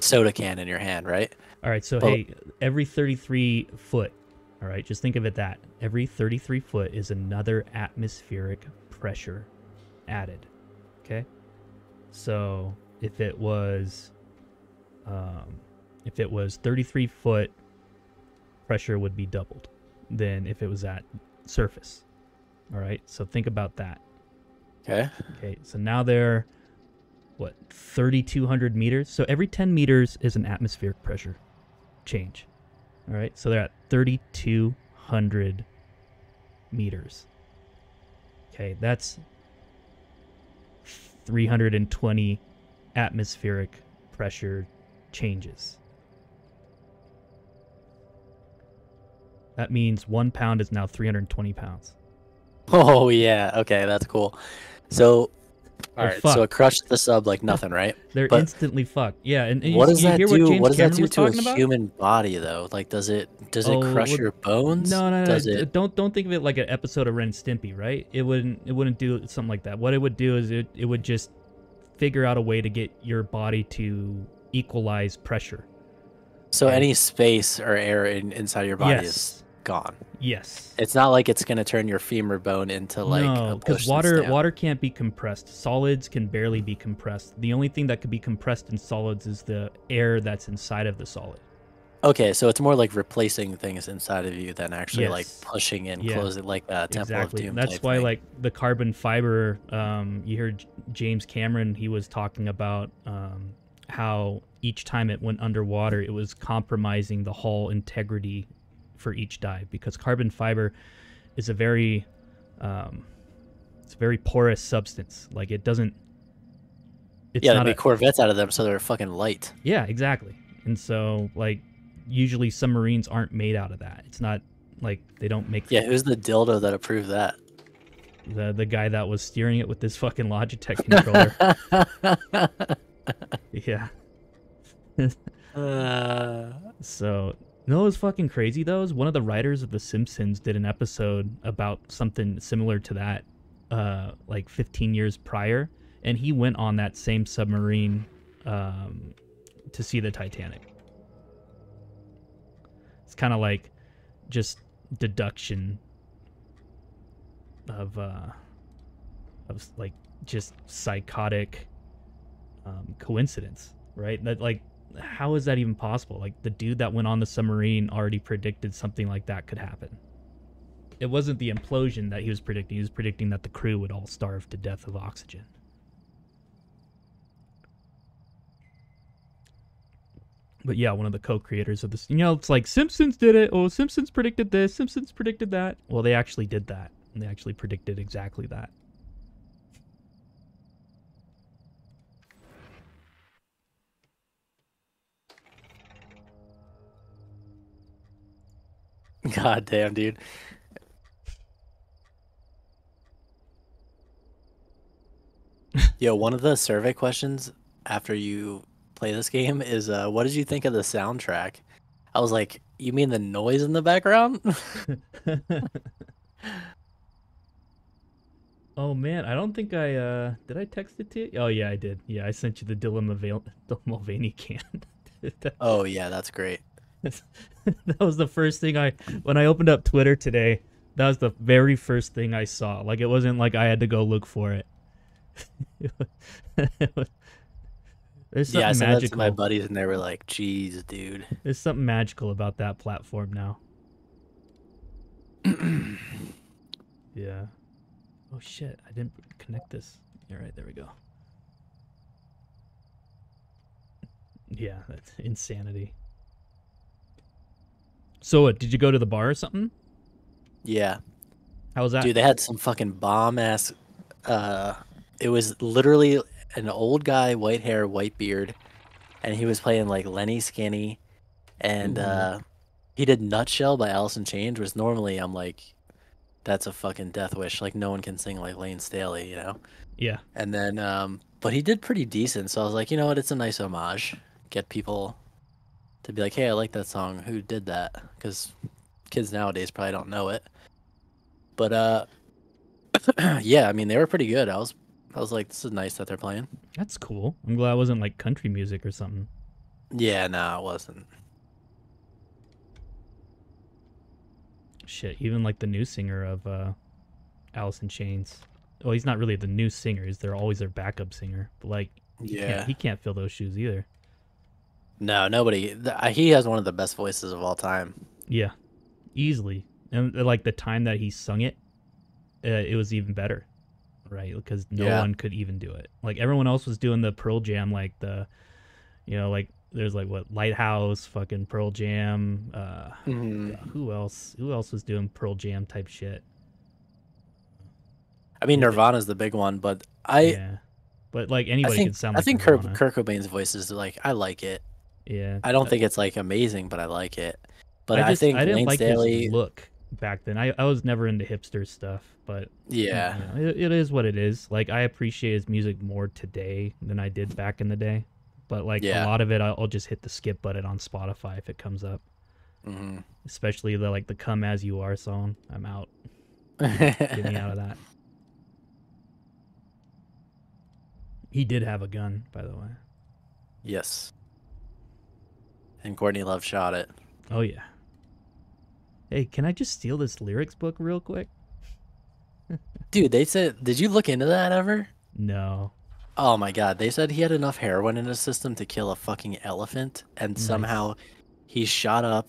soda can in your hand, right? All right, so but, hey, every thirty-three foot. All right, just think of it that. Every thirty-three foot is another atmospheric pressure added, okay? So if it was um, if it was thirty-three foot, pressure would be doubled than if it was at surface, all right? So think about that. Okay. Okay, so now they're, what, thirty-two hundred meters? So every ten meters is an atmospheric pressure change. All right, so they're at thirty-two hundred meters. Okay, that's three hundred twenty atmospheric pressure changes. That means one pound is now three hundred twenty pounds. Oh, yeah. Okay, that's cool. So, all right, so it crushed the sub like nothing, right? They're but instantly fucked. Yeah, and, and what does you that hear do? What, what does Cameron that do to a about? human body, though? Like, does it does it oh, crush well, your bones? No, no, no. Does it... Don't don't think of it like an episode of Ren and Stimpy, right? It wouldn't it wouldn't do something like that. What it would do is it it would just figure out a way to get your body to equalize pressure. So right? Any space or air in, inside your body yes. is gone. Yes. It's not like it's going to turn your femur bone into like no, because water stamp. water can't be compressed. Solids can barely be compressed. The only thing that could be compressed in solids is the air that's inside of the solid. Okay, so it's more like replacing things inside of you than actually yes. like pushing and yeah. closing like a Temple exactly. of Doom. That's why thing. like the carbon fiber. Um, you heard James Cameron. He was talking about um, how each time it went underwater, it was compromising the hull integrity for each dive, because carbon fiber is a very um it's a very porous substance. Like it doesn't it's yeah, not be a, Corvettes out of them, so they're fucking light. Yeah, exactly. And so like usually submarines aren't made out of that. It's not like they don't make Yeah, who's the dildo that approved that? The the guy that was steering it with this fucking Logitech controller. yeah. uh... So you know what was fucking crazy though is one of the writers of The Simpsons did an episode about something similar to that uh, like fifteen years prior, and he went on that same submarine um, to see the Titanic. It's kind of like just deduction of, uh, of like just psychotic um, coincidence, right? That like how is that even possible? Like the dude that went on the submarine already predicted something like that could happen. It wasn't the implosion that he was predicting. He was predicting that the crew would all starve to death of oxygen. But yeah, one of the co-creators of this, you know, it's like Simpsons did it. Oh, Simpsons predicted this. Simpsons predicted that. Well, they actually did that, and they actually predicted exactly that. God damn, dude. Yo, one of the survey questions after you play this game is, uh, what did you think of the soundtrack? I was like, you mean the noise in the background? Oh, man, I don't think I... Uh, did I text it to you? Oh, yeah, I did. Yeah, I sent you the Dylan Mulva- Mulvaney can. Oh, yeah, that's great. That was the first thing I, when I opened up Twitter today, that was the very first thing I saw. Like, it wasn't like I had to go look for it. There's something yeah, I said magical. That to my buddies, and they were like, "Jeez, dude." There's something magical about that platform now. Yeah. Oh shit! I didn't connect this. All right, there we go. Yeah, that's insanity. So what, did you go to the bar or something? Yeah. How was that? Dude, they had some fucking bomb-ass... Uh, it was literally an old guy, white hair, white beard, and he was playing, like, Lenny Skinny, and uh, he did Nutshell by Alice in Chains, which normally I'm like, that's a fucking death wish. Like, no one can sing like Lane Staley, you know? Yeah. And then, um, but he did pretty decent, so I was like, you know what, it's a nice homage. Get people to be like, hey, I like that song. Who did that? Because kids nowadays probably don't know it. But, uh... yeah, I mean, they were pretty good. I was I was like, this is nice that they're playing. That's cool. I'm glad it wasn't like country music or something. Yeah, no, nah, it wasn't. Shit, even like the new singer of uh, Alice in Chains. Well, he's not really the new singer. He's they're always their backup singer. But like, he, yeah. can't, he can't fill those shoes either. No, nobody. He has one of the best voices of all time. Yeah, easily. And like the time that he sung it, Uh, it was even better, right? Because no yeah. one could even do it. Like everyone else was doing the Pearl Jam, like the, you know, like there's like what Lighthouse, fucking Pearl Jam. Uh, mm-hmm. Who else? Who else was doing Pearl Jam type shit? I mean, Nirvana's the big one, but I. Yeah. But like anybody I think, could sound. Like I think Nirvana. Kurt Kurt Cobain's voice is like I like it. Yeah. I don't I, think it's like amazing, but I like it. But I, just, I think I didn't Lane like Staley... his look. Back then I, I was never into hipster stuff, but yeah, you know, it, it is what it is. Like I appreciate his music more today than I did back in the day, but like yeah. a lot of it I'll, I'll just hit the skip button on Spotify if it comes up. Mm-hmm. Especially the like the Come As You Are song. I'm out. Get me out of that. He did have a gun, by the way. Yes, and Courtney Love shot it. Oh yeah. Hey, can I just steal this lyrics book real quick? Dude, they said, did you look into that ever? No. Oh my God. They said he had enough heroin in his system to kill a fucking elephant. And nice. Somehow he shot up,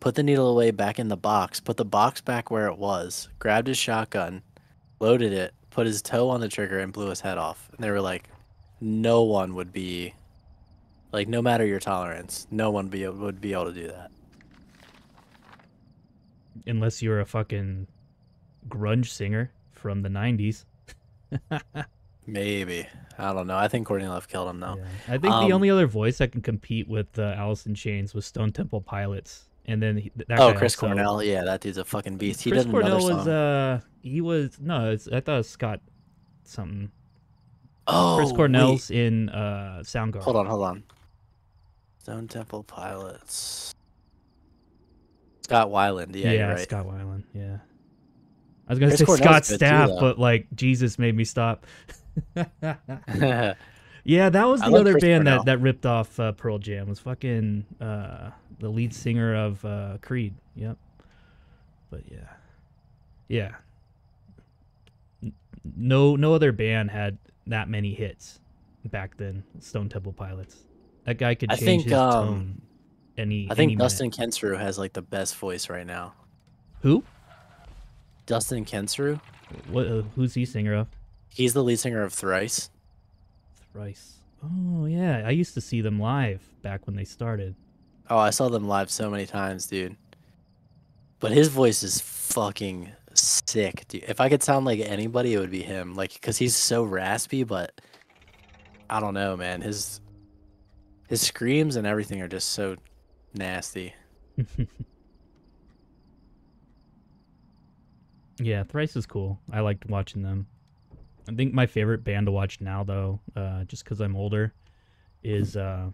put the needle away back in the box, put the box back where it was, grabbed his shotgun, loaded it, put his toe on the trigger and blew his head off. And they were like, no one would be like, no matter your tolerance, no one be, would be able to do that. Unless you're a fucking grunge singer from the nineties. Maybe. I don't know. I think Courtney Love killed him, though. Yeah. I think um, the only other voice that can compete with uh, Alice in Chains was Stone Temple Pilots. And then he, that Oh, guy Chris also, Cornell. Yeah, that dude's a fucking beast. He Chris did Cornell another song. was, uh, he was, no, it's, I thought it was Scott something. Oh, Chris Cornell's wait. in uh, Soundgarden. Hold on, hold on. Stone Temple Pilots. Scott Weiland, yeah, yeah, you're right. Scott Weiland, yeah. I was gonna Chris say Cornell's Scott Staff, too, but like Jesus made me stop. Yeah, that was the I other band that, that ripped off uh, Pearl Jam. Was fucking uh, the lead singer of uh, Creed. Yep. But yeah, yeah. No, no other band had that many hits back then. Stone Temple Pilots. That guy could change I think, his um, tone. Any, I think any Dustin Kensrue has like the best voice right now. Who? Dustin Kensrue. What? Uh, who's he singer of? He's the lead singer of Thrice. Thrice. Oh yeah, I used to see them live back when they started. Oh, I saw them live so many times, dude. But his voice is fucking sick, dude. If I could sound like anybody, it would be him. Like, because he's so raspy, but I don't know, man. His his screams and everything are just so nasty. Yeah, Thrice is cool. I liked watching them. I think my favorite band to watch now, though, uh, just because I'm older, is... Uh...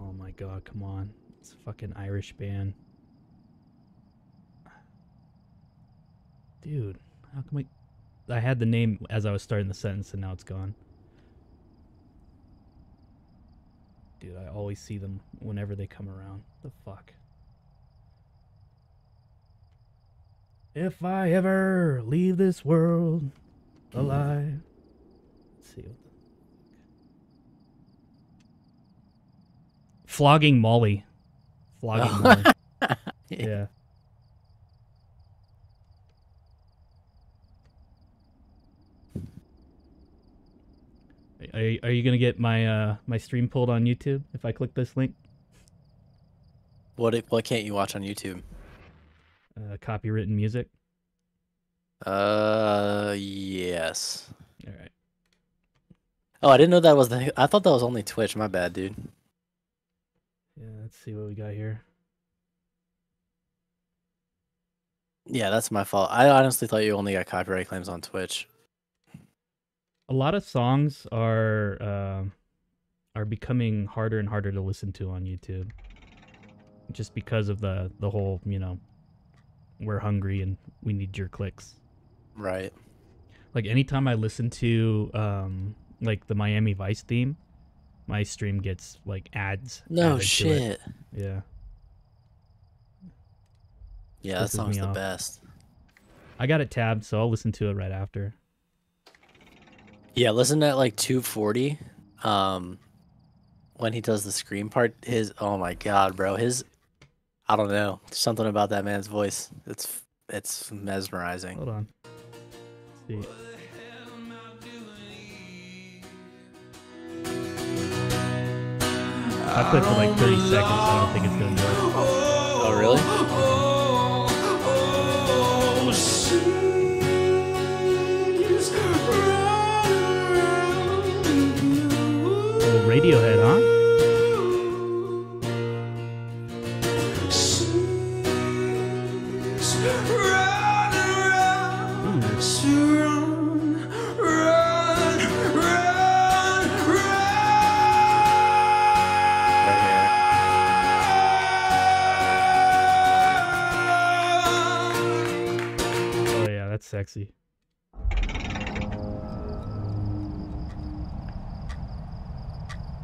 Oh my God, come on. It's a fucking Irish band. Dude, how come I... I had the name as I was starting the sentence, and now it's gone. Dude, I always see them whenever they come around. The fuck? If I ever leave this world alive. Let's see. Flogging Molly. Flogging oh. Molly. Yeah. Are you, are you gonna get my uh, my stream pulled on YouTube if I click this link? What what can't you watch on YouTube? Uh, copywritten music. Uh, yes. All right. Oh, I didn't know that was the. I thought that was only Twitch. My bad, dude. Yeah, let's see what we got here. Yeah, that's my fault. I honestly thought you only got copyright claims on Twitch. A lot of songs are uh, are becoming harder and harder to listen to on YouTube, just because of the the whole, you know, we're hungry and we need your clicks. Right. Like anytime I listen to um like the Miami Vice theme, my stream gets like ads. No shit. Yeah. Yeah, that song's the best. I got it tabbed, so I'll listen to it right after. Yeah, listen at like two forty. Um, when he does the scream part, his oh my god, bro, his I don't know, something about that man's voice. It's it's mesmerizing. Hold on. Let's see. I played for like thirty seconds. I don't think it's gonna work. Oh really? Radiohead, huh? Hmm. Oh yeah, that's sexy.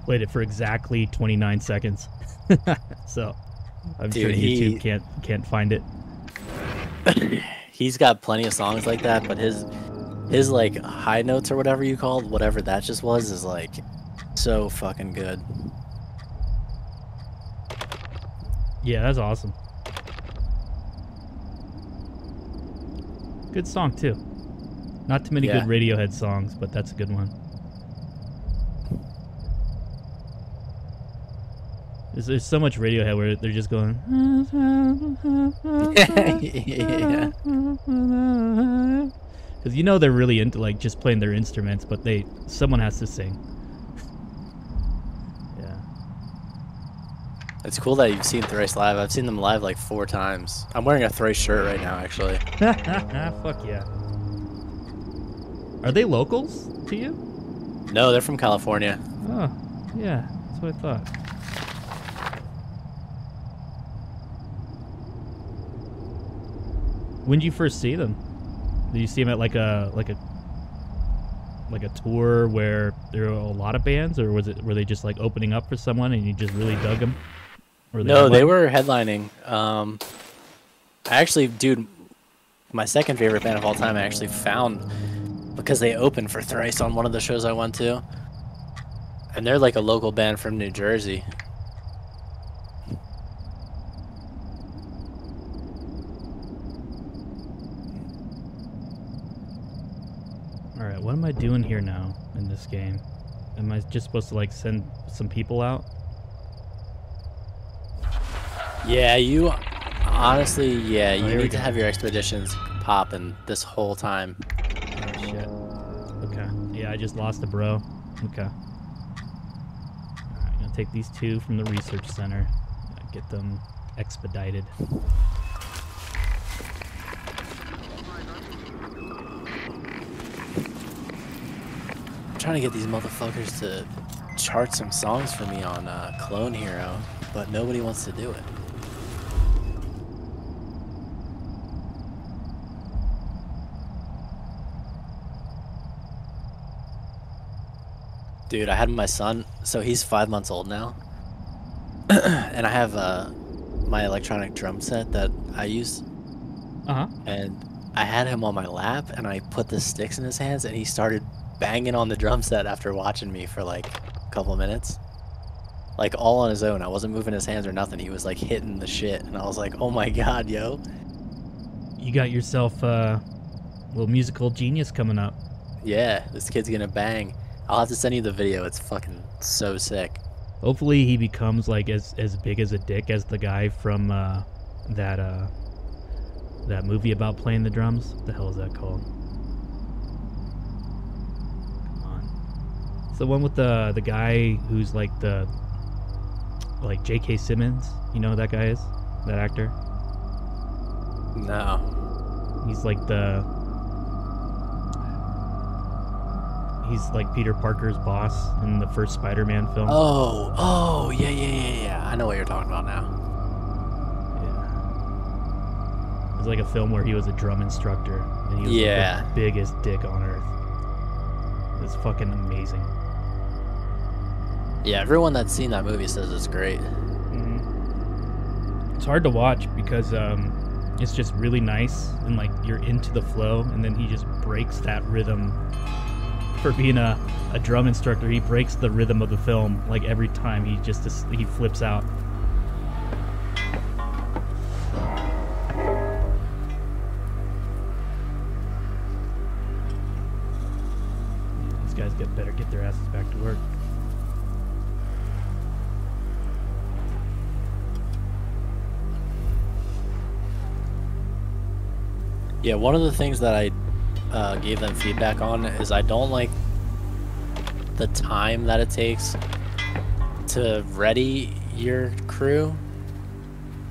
Played it for exactly twenty-nine seconds. So I'm Dude, sure YouTube he, can't can't find it. He's got plenty of songs like that, but his his like high notes or whatever you called whatever that just was is like so fucking good. Yeah, that's awesome. Good song too. Not too many yeah. good Radiohead songs, but that's a good one. There's so much Radiohead where they're just going. Yeah. Because you know they're really into like just playing their instruments, but they someone has to sing. Yeah. It's cool that you've seen Thrice live. I've seen them live like four times. I'm wearing a Thrice shirt right now, actually. Fuck yeah. Are they locals to you? No, they're from California. Oh, yeah. That's what I thought. When did you first see them? Did you see them at like a like a like a tour where there were a lot of bands, or was it were they just like opening up for someone and you just really dug them? Or they no, they were headlining. Um, I actually, dude, my second favorite band of all time, I actually found because they opened for Thrice on one of the shows I went to, and they're like a local band from New Jersey. Alright, what am I doing here now in this game? Am I just supposed to like send some people out? Yeah, you honestly, yeah, oh, you need to have your expeditions popping this whole time. Oh shit. Okay. Yeah, I just lost a bro. Okay. Alright, I'm gonna take these two from the research center. Get them expedited. Trying to get these motherfuckers to chart some songs for me on uh, Clone Hero, but nobody wants to do it. Dude, I had my son, so he's five months old now, and I have uh, my electronic drum set that I use, uh-huh. and I had him on my lap, and I put the sticks in his hands, and he started banging on the drum set after watching me for like a couple of minutes, like all on his own. I wasn't moving his hands or nothing. He was like hitting the shit, and I was like, oh my god, yo, you got yourself uh, a little musical genius coming up. Yeah, this kid's gonna bang. I'll have to send you the video. It's fucking so sick. Hopefully he becomes like as as big as a dick as the guy from uh, that uh, that movie about playing the drums. What the hell is that called? Come on, it's the one with the the guy who's like the like J K. Simmons. You know who that guy is? That actor? No. He's like the he's like Peter Parker's boss in the first Spider-Man film. Oh, oh, yeah, yeah, yeah, yeah. I know what you're talking about now. Yeah. It was like a film where he was a drum instructor, and he was yeah. like the biggest dick on earth. It's fucking amazing. Yeah, everyone that's seen that movie says it's great. Mm-hmm. It's hard to watch because um, it's just really nice, and like you're into the flow, and then he just breaks that rhythm. For being a, a drum instructor, he breaks the rhythm of the film. Like every time, he just he flips out. These guys get better get their asses back to work. Yeah, one of the things that I. Uh, gave them feedback on is I don't like the time that it takes to ready your crew,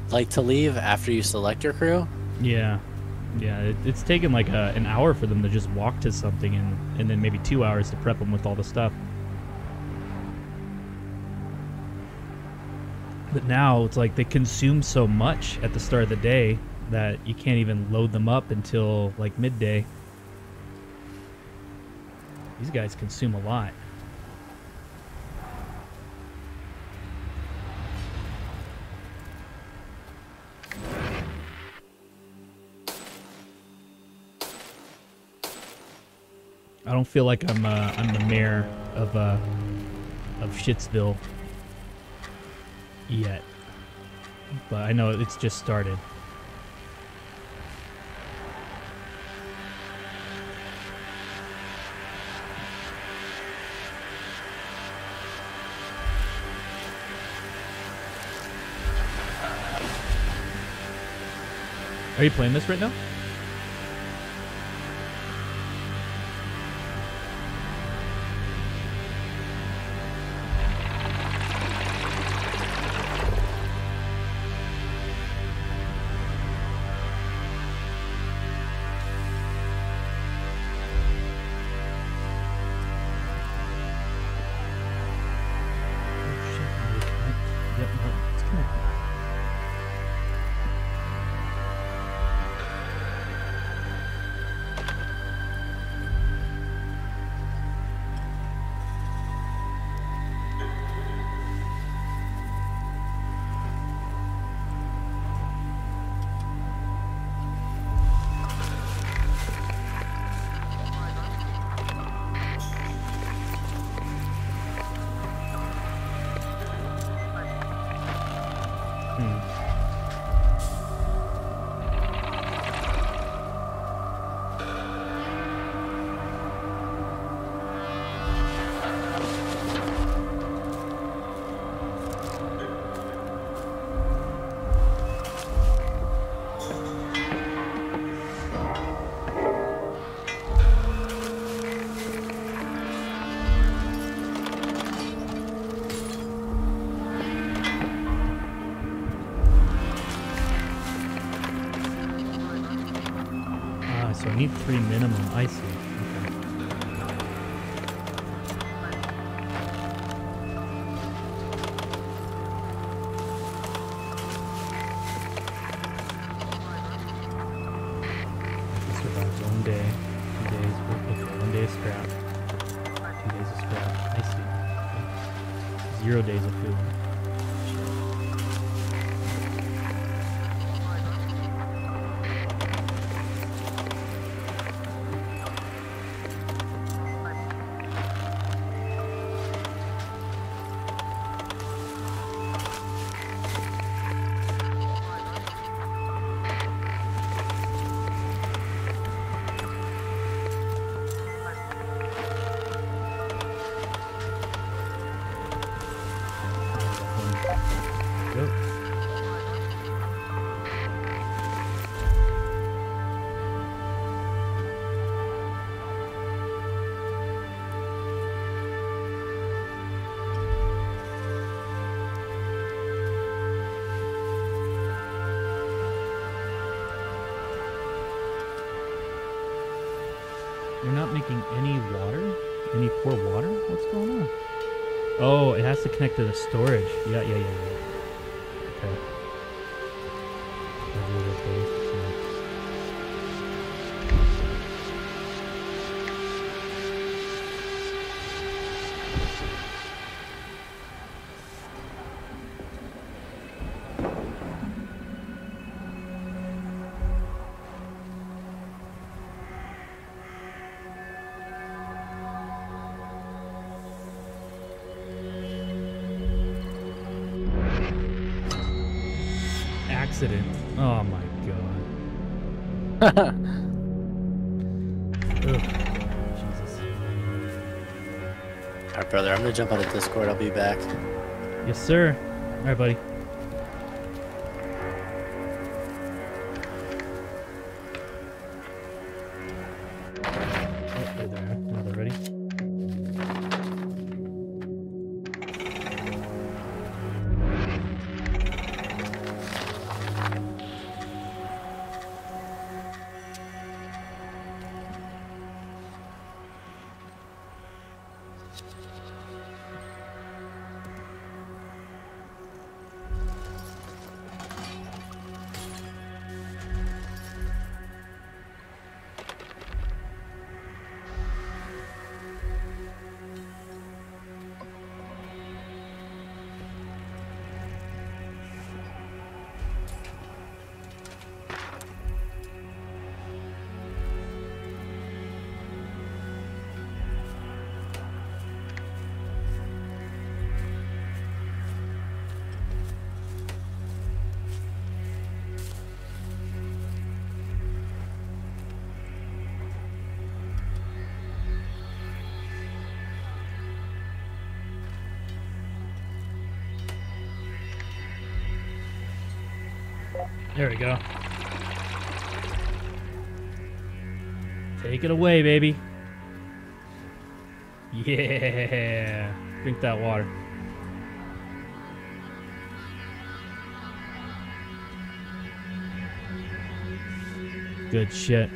like to leave after you select your crew. Yeah, yeah, it, it's taken like a, an hour for them to just walk to something, and and then maybe two hours to prep them with all the stuff. But now it's like they consume so much at the start of the day that you can't even load them up until like midday. These guys consume a lot. I don't feel like I'm uh, I'm the mayor of uh, of Shitsville yet, but I know it's just started. Are you playing this right now? Three minimum, I see. good. They're not making any water? Any pour water? What's going on? Oh, it has to connect to the storage. Yeah, yeah, yeah, yeah. Okay. Oh my god. Jesus. Alright, brother, I'm gonna jump out of Discord. I'll be back. Yes, sir. Alright, buddy. There we go. Take it away, baby. Yeah. Drink that water. Good shit.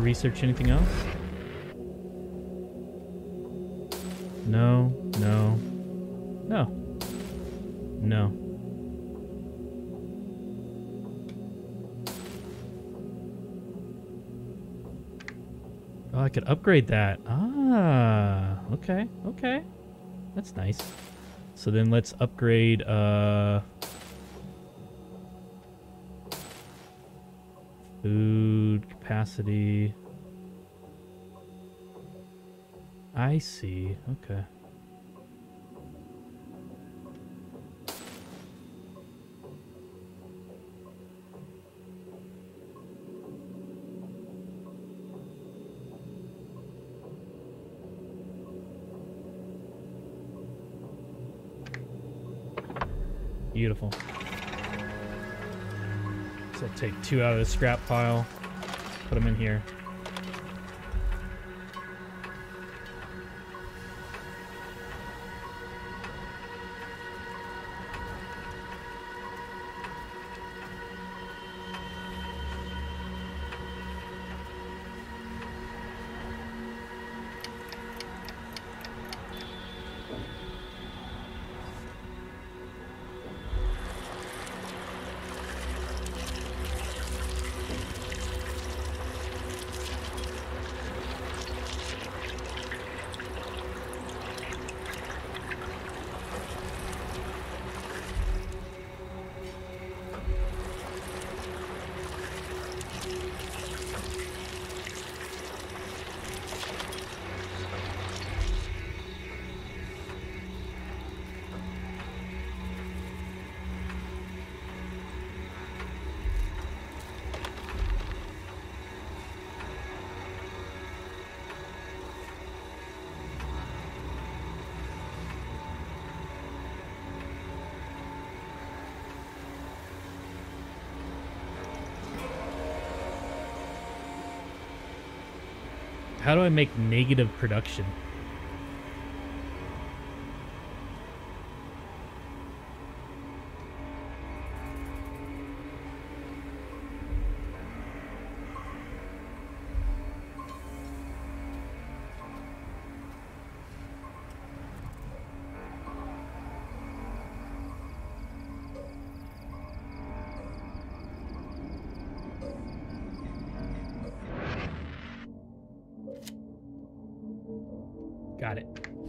Research anything else? No, no, no, no. Oh, I could upgrade that. Ah, okay, okay. That's nice. So then let's upgrade, uh, food capacity. I see. Okay. Beautiful. So I'll take two out of the scrap pile, put them in here. How do I make negative production?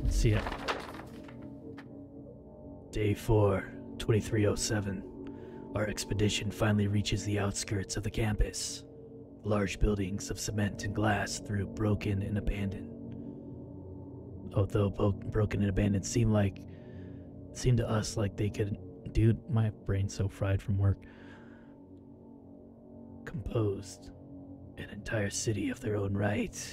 See it. Day four, twenty-three oh seven. Our expedition finally reaches the outskirts of the campus. Large buildings of cement and glass through broken and abandoned. Although broken and abandoned seem like seem to us like they could. Dude, my brain's so fried from work. Composed an entire city of their own right.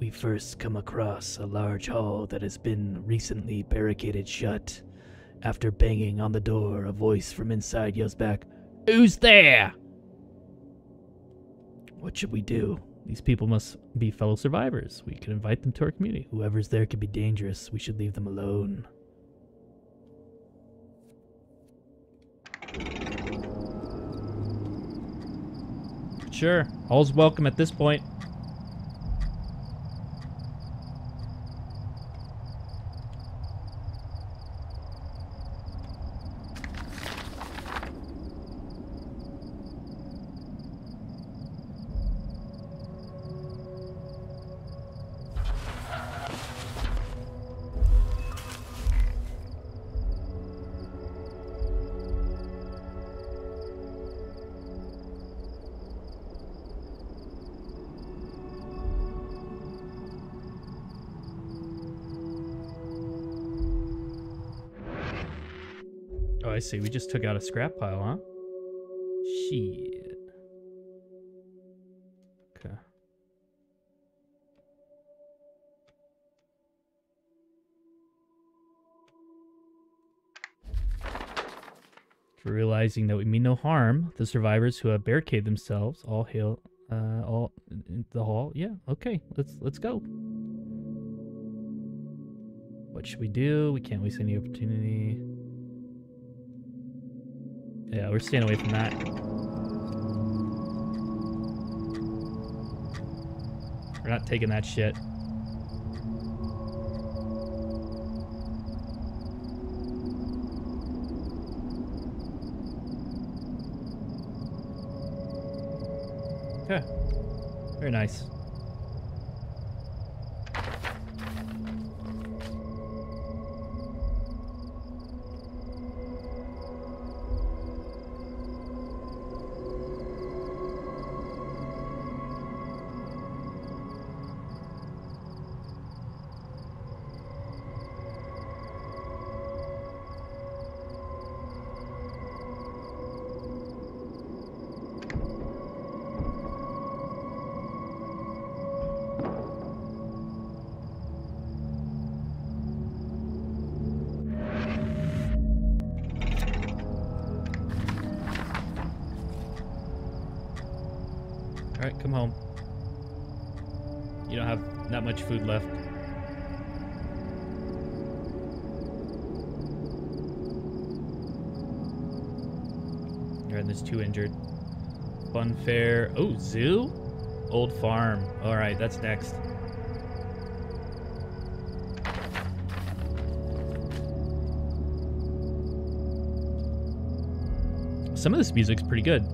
We first come across a large hall that has been recently barricaded shut. After banging on the door, a voice from inside yells back, "Who's there?" What should we do? These people must be fellow survivors. We can invite them to our community. Whoever's there could be dangerous. We should leave them alone. Sure, all's welcome at this point. See, we just took out a scrap pile, huh? Shit. Okay. For realizing that we mean no harm, the survivors who have barricaded themselves all hail uh all the hall. Yeah, okay. Let's let's go. What should we do? We can't waste any opportunity. Yeah, we're staying away from that. We're not taking that shit. Okay. Very nice. Food left. Alright, there's two injured. Fun fair. Oh, zoo? Old farm. Alright, that's next. Some of this music's pretty good.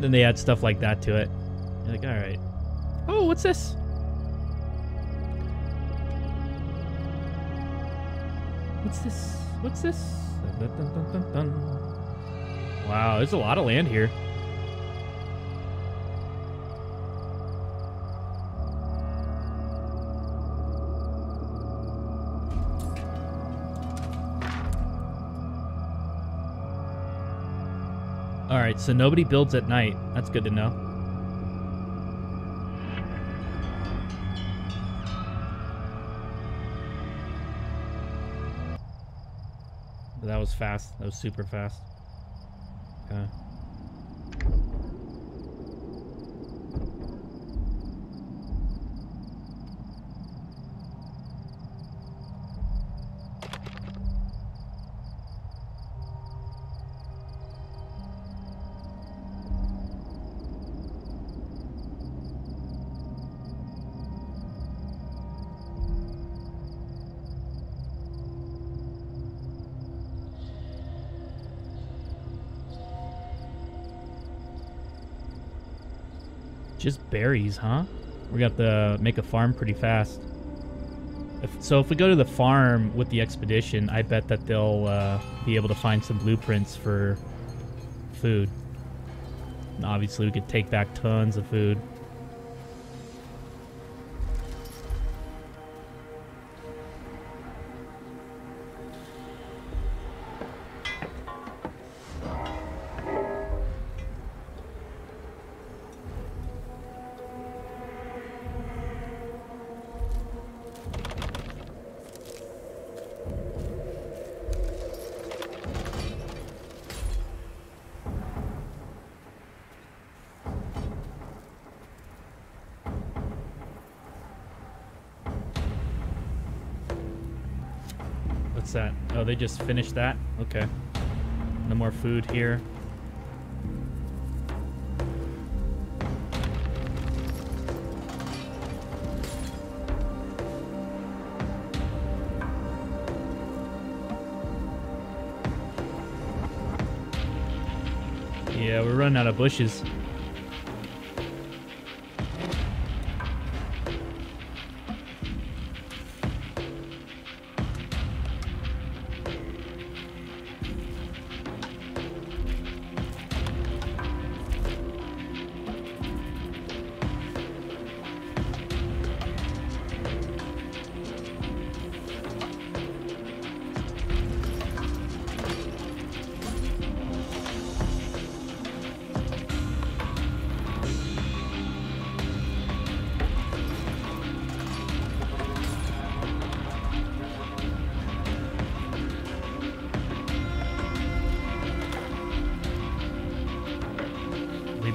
Then they add stuff like that to it. You're like, all right. Oh, what's this? What's this? What's this? Dun, dun, dun, dun, dun. Wow, there's a lot of land here. Alright, so nobody builds at night. That's good to know. That was fast. That was super fast. Okay. Just berries, huh? We got to make a farm pretty fast. If, so if we go to the farm with the expedition, I bet that they'll uh, be able to find some blueprints for food. And obviously, we could take back tons of food. That. Oh, they just finished that? Okay. No more food here. Yeah, we're running out of bushes.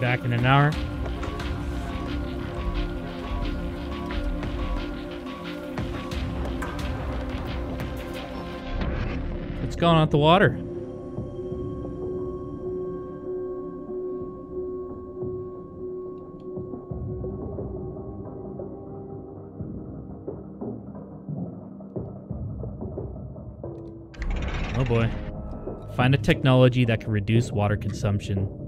Back in an hour. What's going on with the water? Oh boy. Find a technology that can reduce water consumption.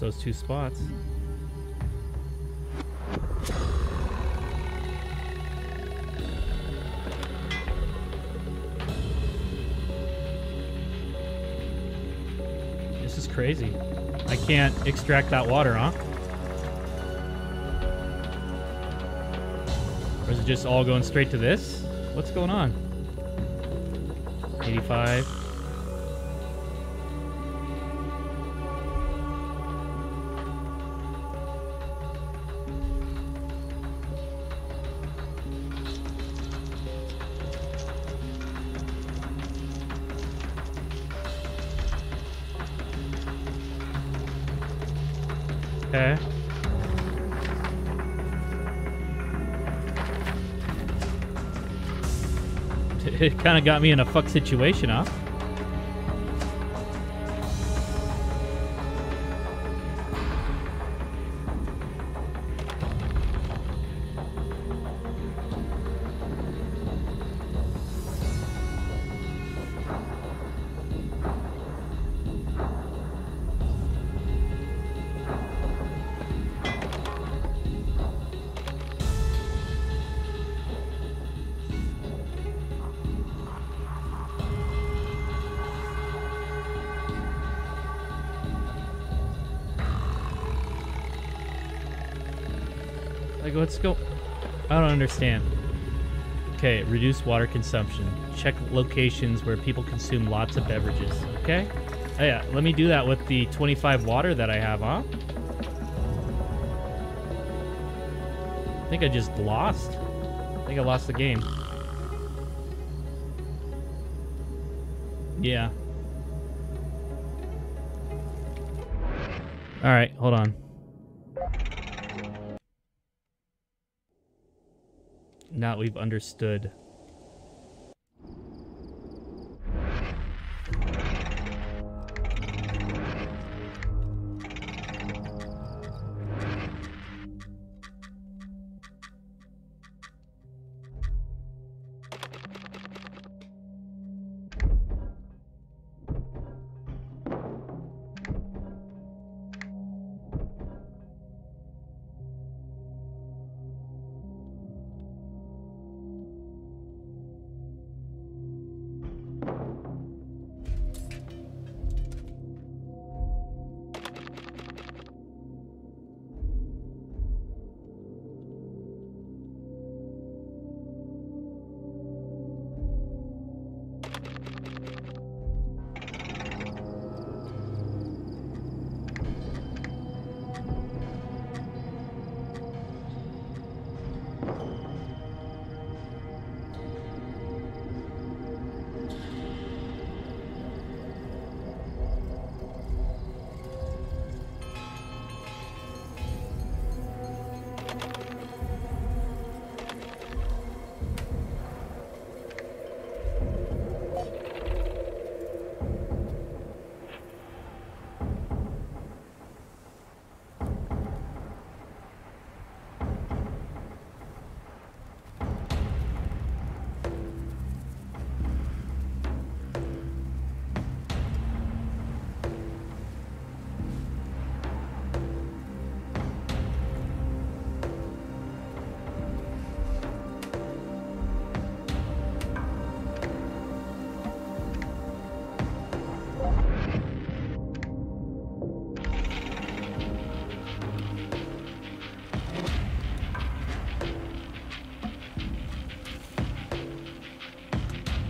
Those two spots. This is crazy. I can't extract that water, huh? Or is it just all going straight to this? What's going on? eighty-five. Okay. It kind of got me in a fuck situation, huh? Like, what's go? I don't understand. Okay, reduce water consumption. Check locations where people consume lots of beverages. Okay? Oh, yeah, let me do that with the twenty-five water that I have, huh? I think I just lost. I think I lost the game. Yeah. All right, hold on. Now we've understood.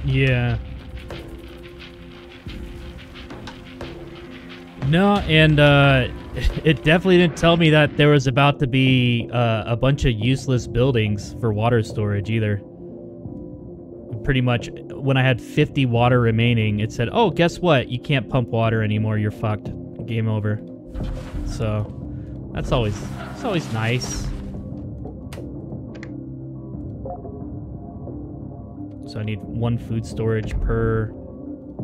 Yeah. No, and uh, it definitely didn't tell me that there was about to be uh, a bunch of useless buildings for water storage either. Pretty much, when I had fifty water remaining, it said, oh, guess what? You can't pump water anymore. You're fucked. Game over. So, that's always, that's always nice. So I need one food storage per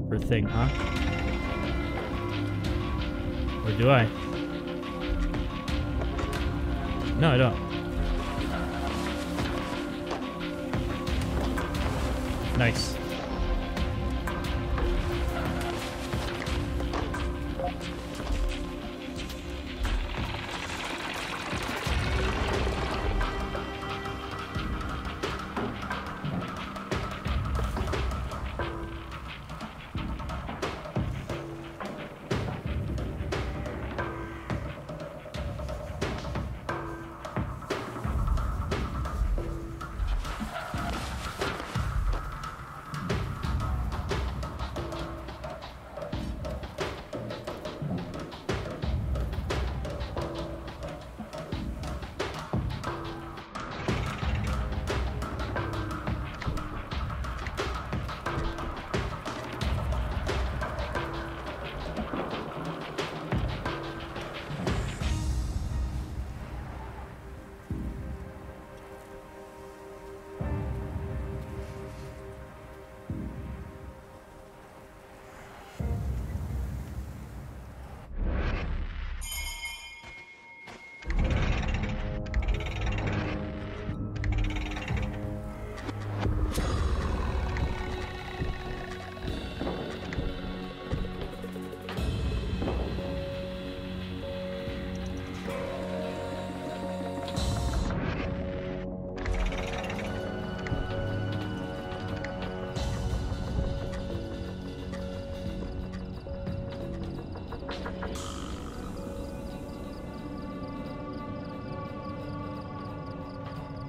per thing, huh? Or do I? No, I don't. Nice.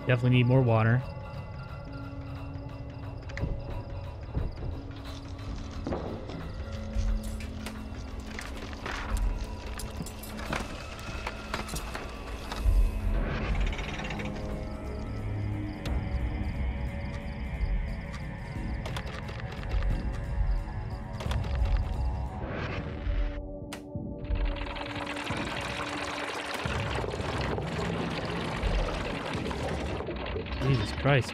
Definitely need more water.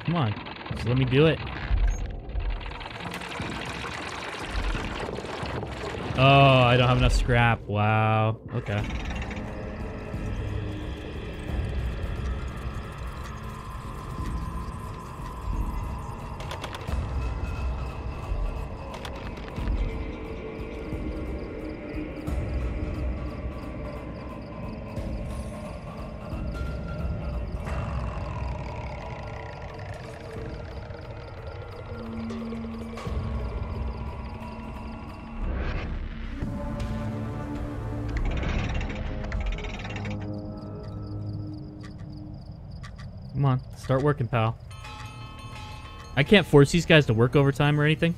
Come on, just let me do it. Oh, I don't have enough scrap. Wow. Okay. Start working, pal. I can't force these guys to work overtime or anything.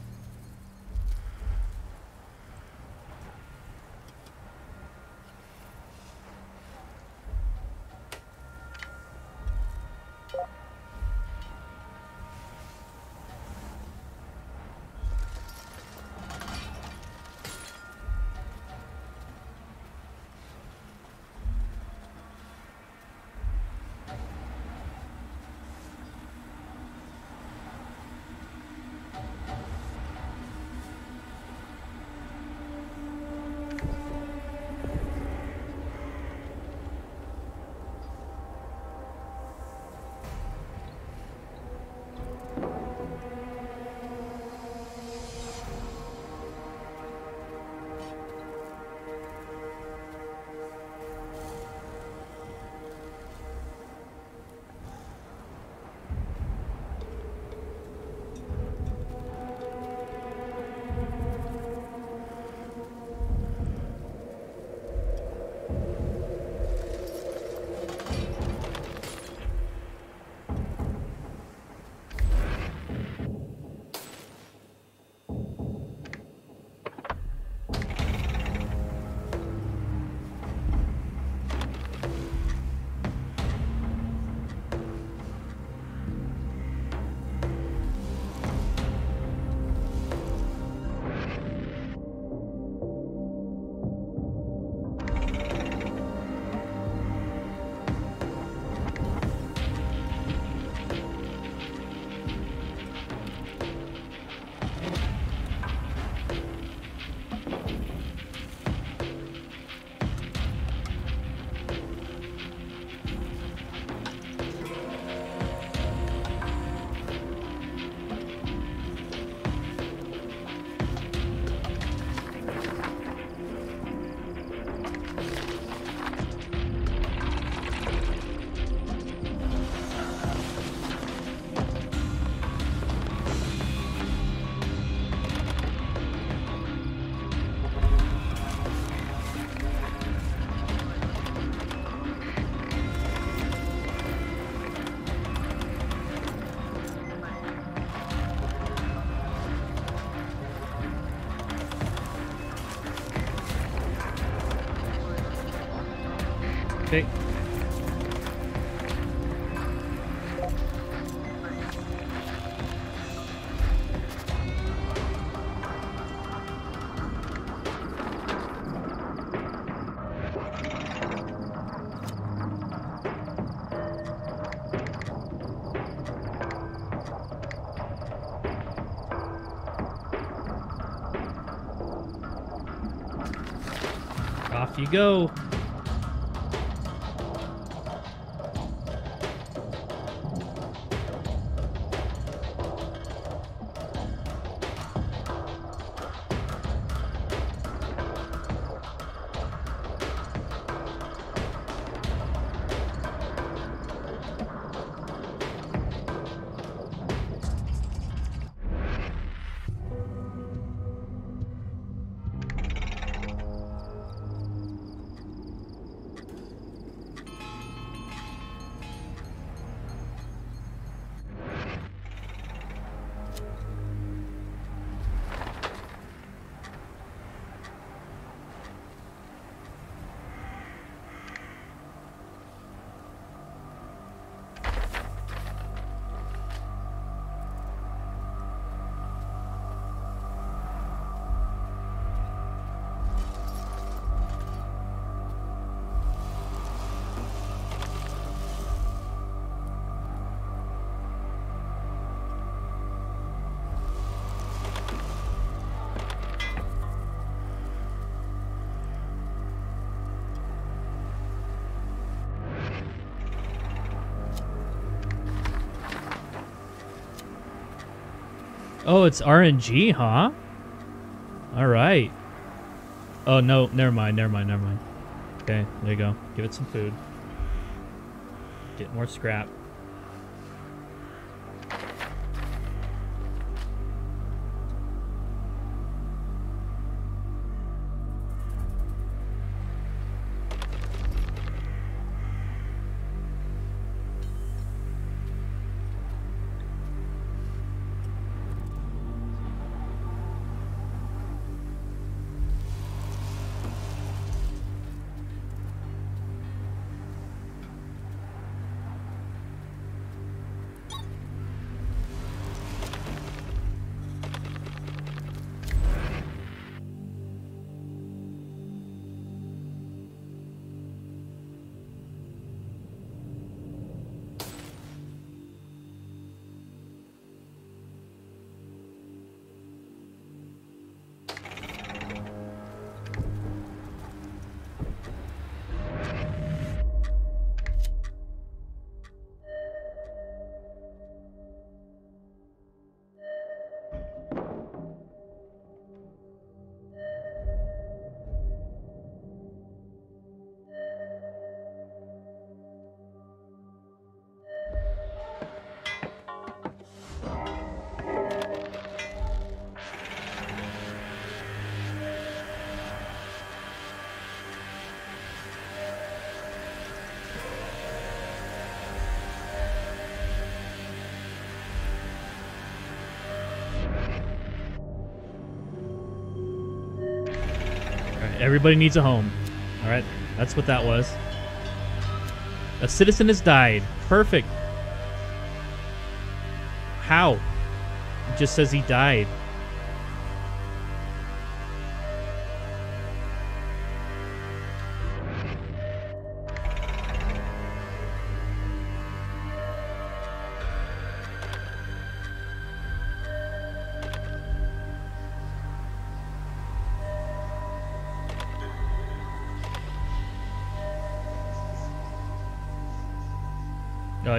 You go. Oh, it's R N G, huh? All right. Oh, no, never mind, never mind, never mind. Okay, there you go. Give it some food. Get more scrap. Everybody needs a home. All right, that's what that was. A citizen has died. Perfect. How? It just says he died.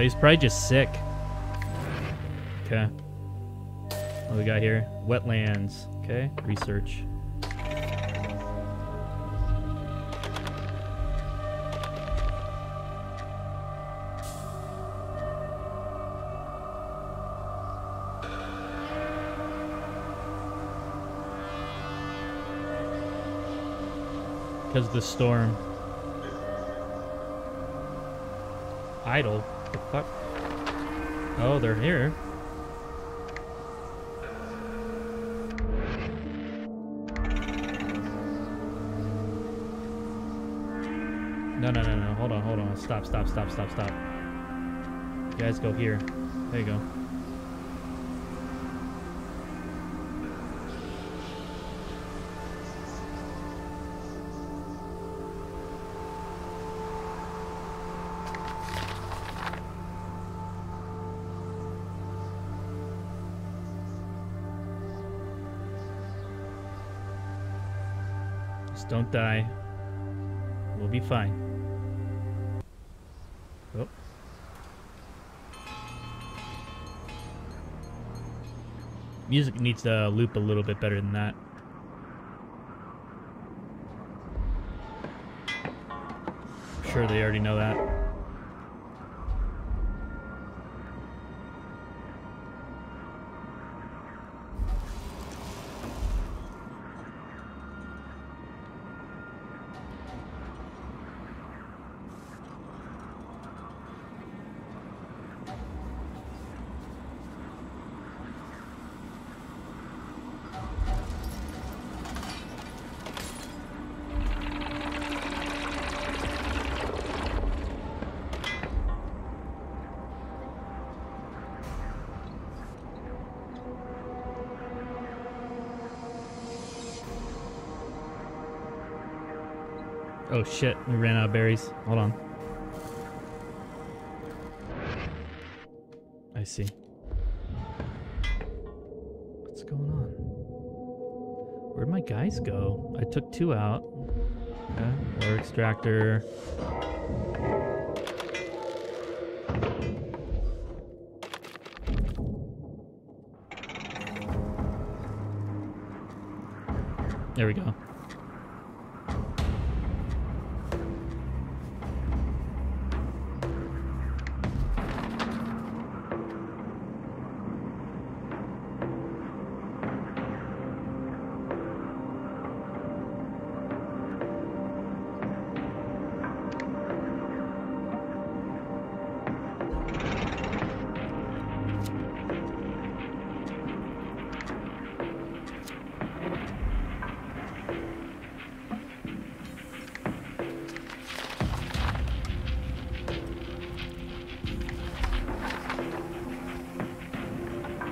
He's probably just sick. Okay. What do we got here? Wetlands. Okay. Research. Because of the storm. Idle. The fuck? Oh, they're here. No, no, no, no. Hold on, hold on. Stop, stop, stop, stop, stop. You guys go here. There you go. Don't die. We'll be fine. Oh. Music needs to loop a little bit better than that. I'm sure they already know that. Oh shit, we ran out of berries. Hold on. I see. What's going on? Where'd my guys go? I took two out. Okay, water extractor. There we go.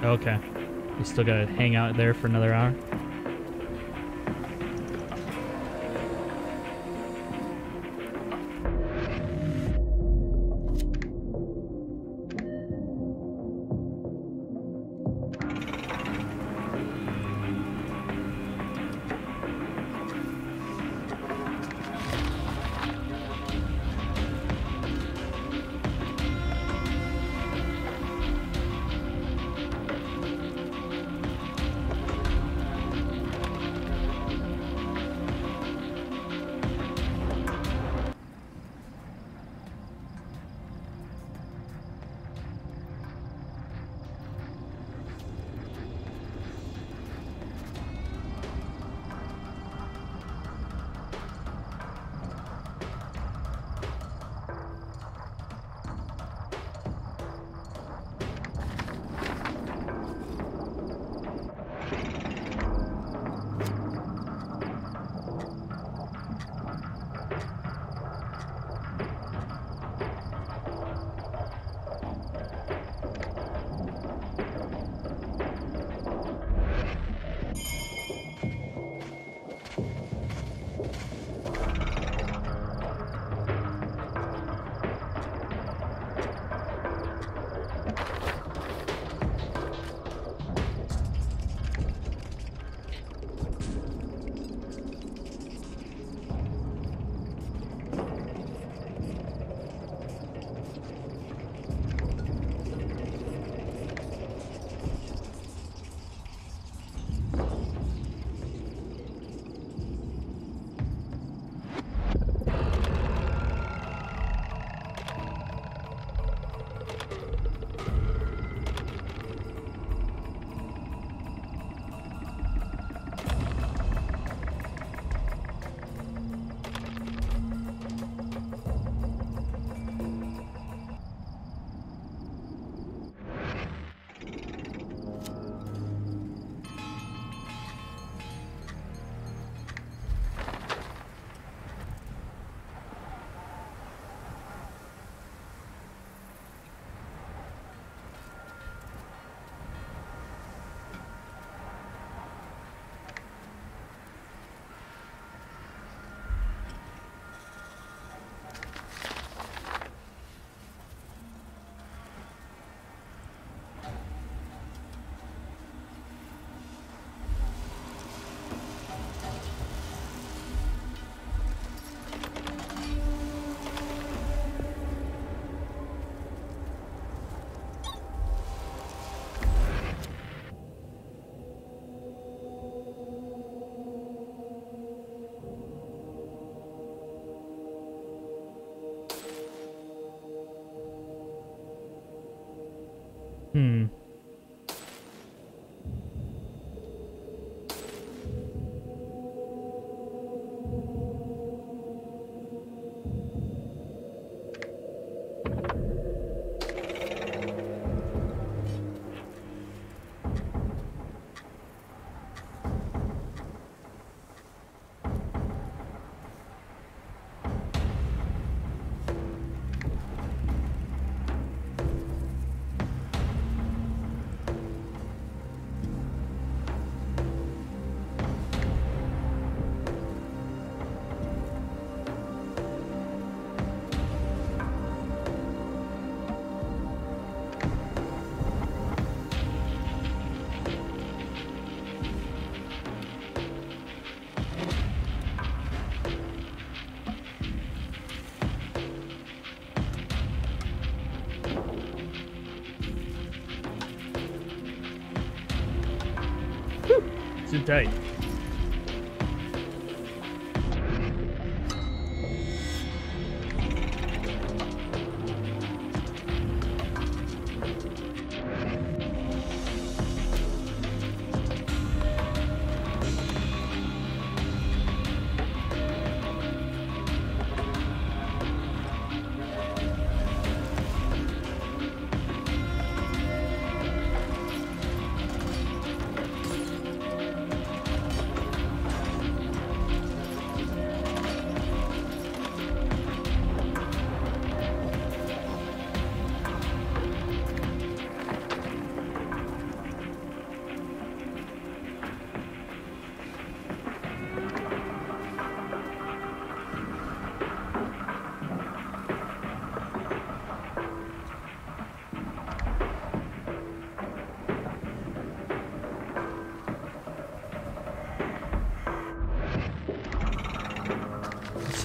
Okay, we still gotta hang out there for another hour. Hmm. Tight.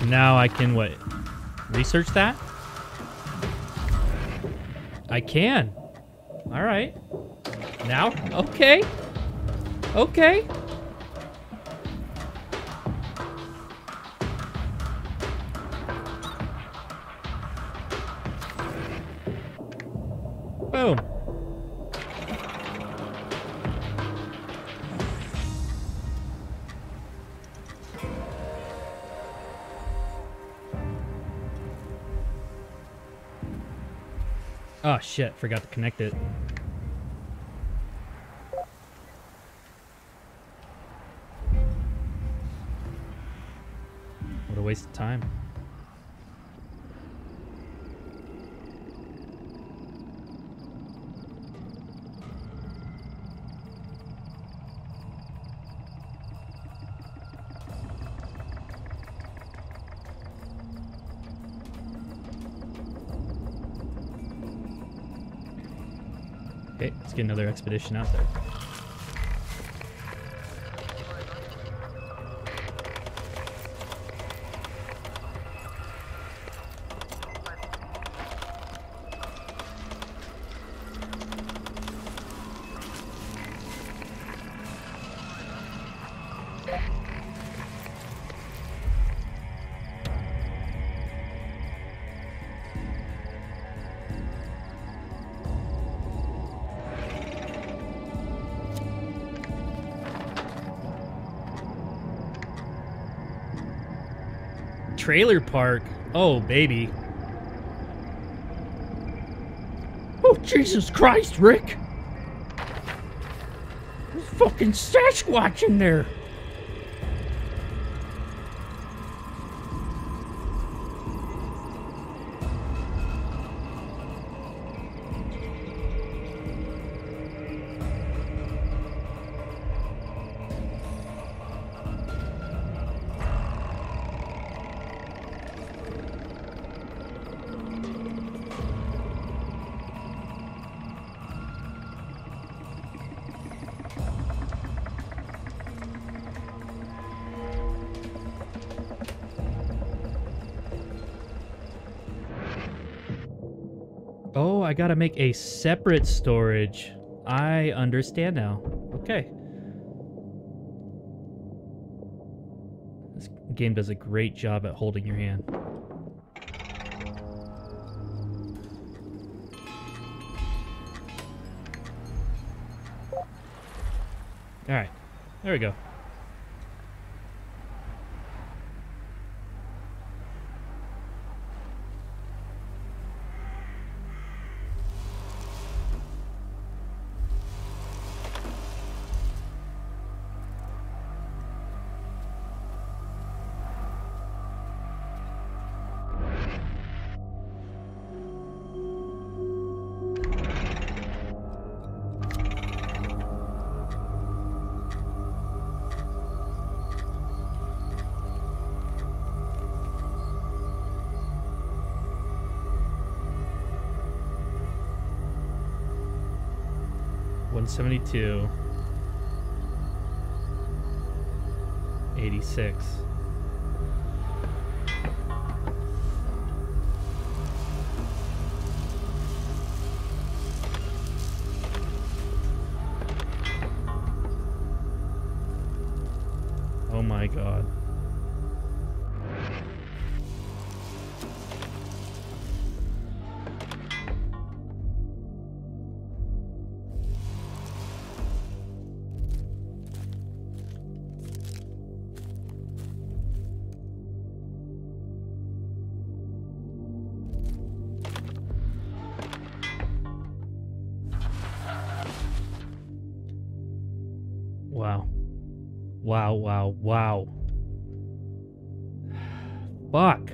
So now I can, what, research that? I can. All right. Now? Okay. Okay. Boom. Oh shit, forgot to connect it. What a waste of time. Okay, let's get another expedition out there. Trailer park. Oh, baby. Oh, Jesus Christ, Rick. There's fucking Sasquatch in there. Oh, I gotta make a separate storage. I understand now. Okay. This game does a great job at holding your hand. Alright. There we go. seventy-two, eighty-six. Oh my God. Wow, wow, wow. Fuck.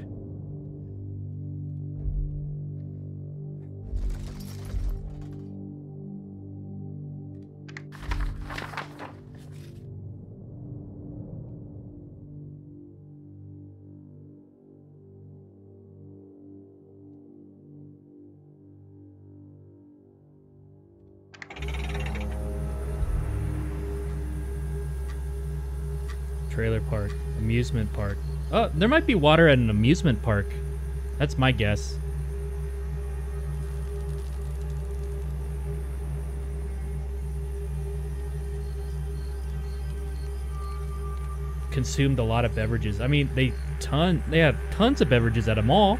Trailer park. Amusement park. Oh, there might be water at an amusement park. That's my guess. Consumed a lot of beverages. I mean, they ton they have tons of beverages at a mall.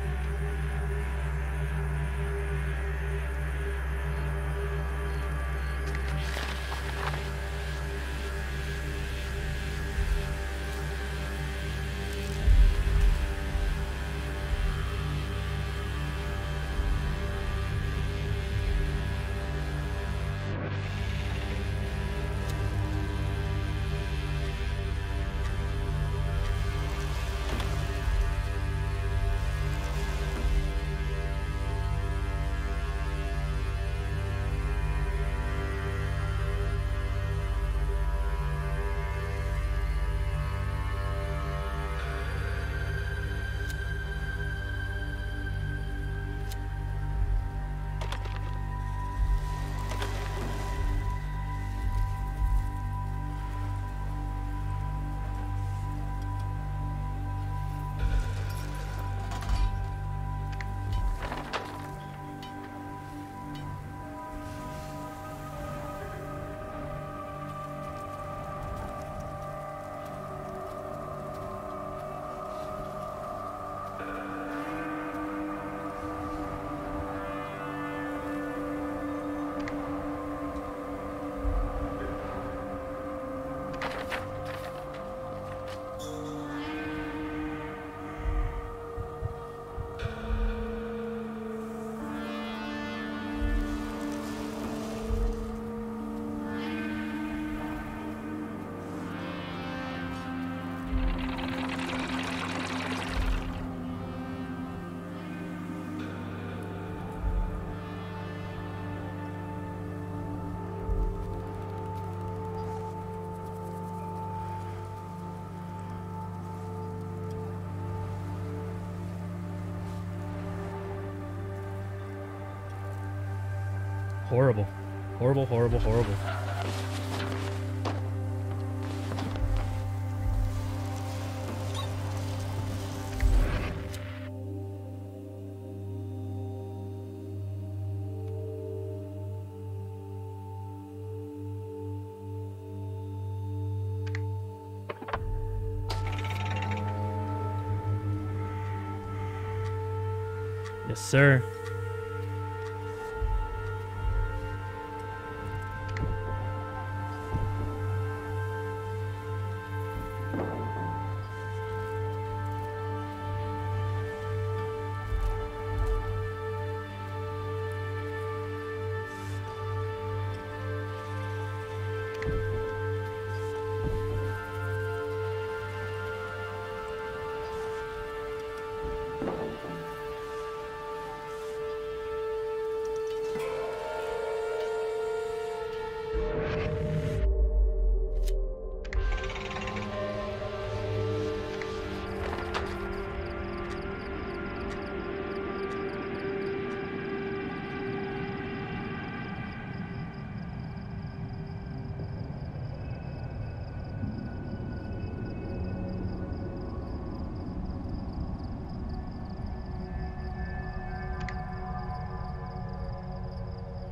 Horrible. Horrible, horrible, horrible. Yes, sir.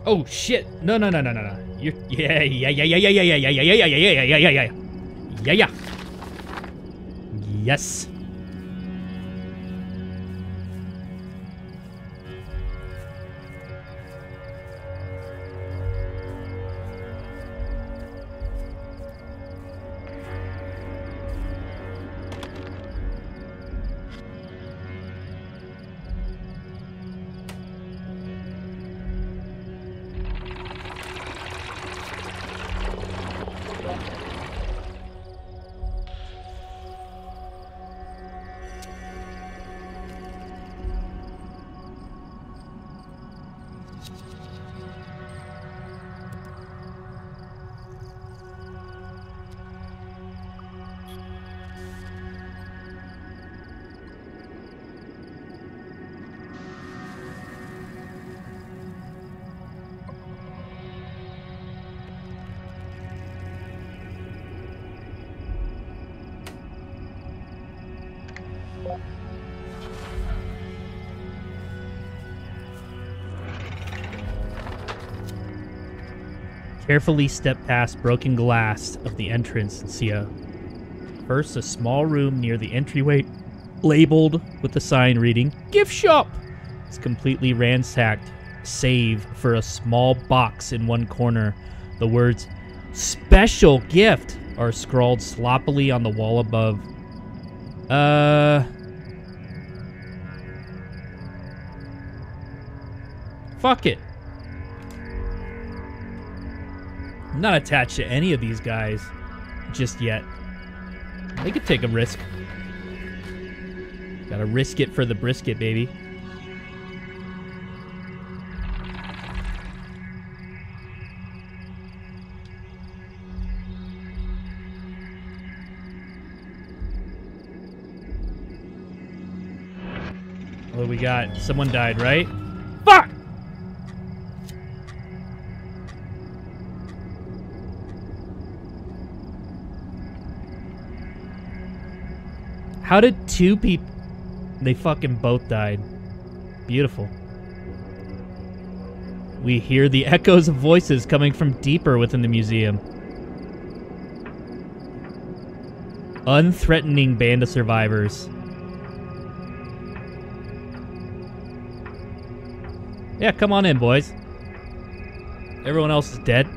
Oh shit! No no no no no no! You're yeah yeah yeah yeah yeah yeah yeah yeah yeah yeah yeah yeah yeah yeah yeah yeah. Yes. Carefully step past broken glass of the entrance and see a first a small room near the entryway labeled with a sign reading "Gift Shop." It's completely ransacked, save for a small box in one corner. The words "Special Gift" are scrawled sloppily on the wall above. Uh, fuck it. I'm not attached to any of these guys just yet. They could take a risk. Gotta risk it for the brisket, baby. What we got? Someone died, right? Fuck! How did two people... They fucking both died. Beautiful. We hear the echoes of voices coming from deeper within the museum. Unthreatening band of survivors. Yeah, come on in, boys. Everyone else is dead.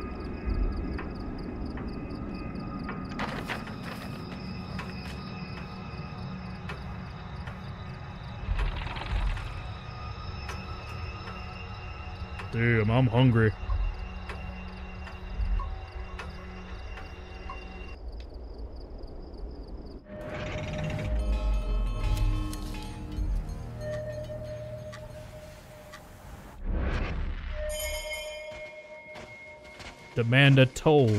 Damn, I'm hungry. Demand a toll.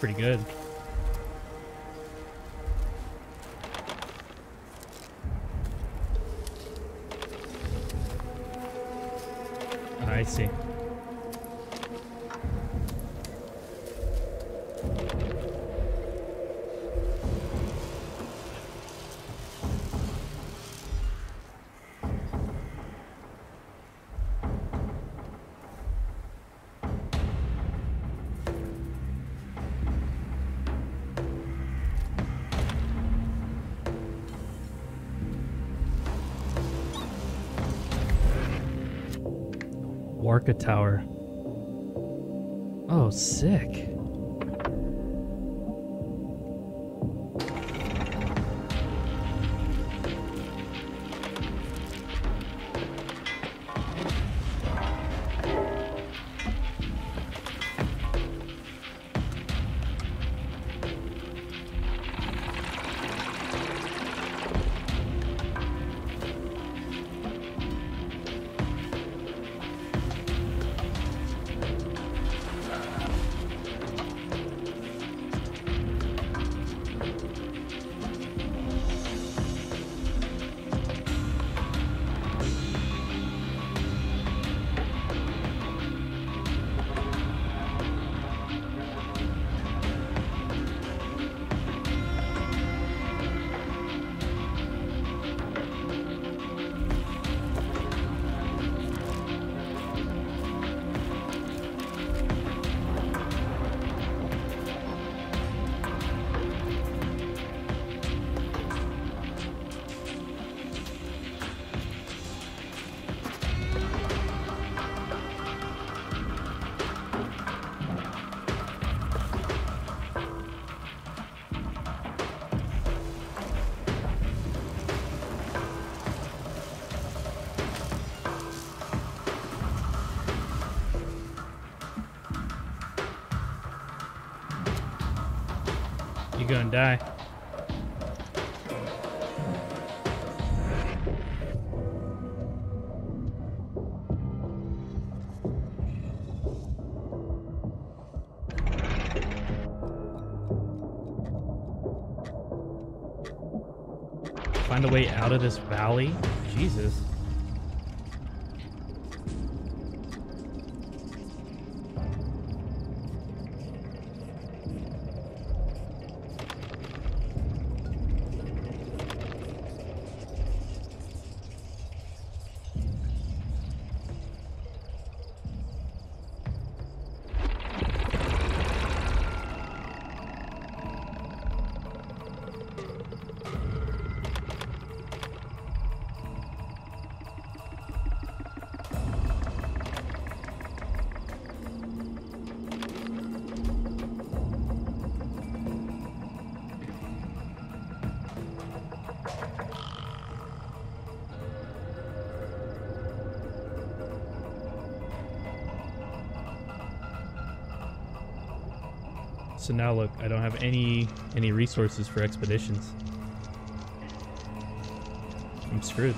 Pretty good. I see. Orca Tower. Oh, sick. gonna die. Find a way out of this valley? Jesus. So now look, I don't have any any resources for expeditions. I'm screwed.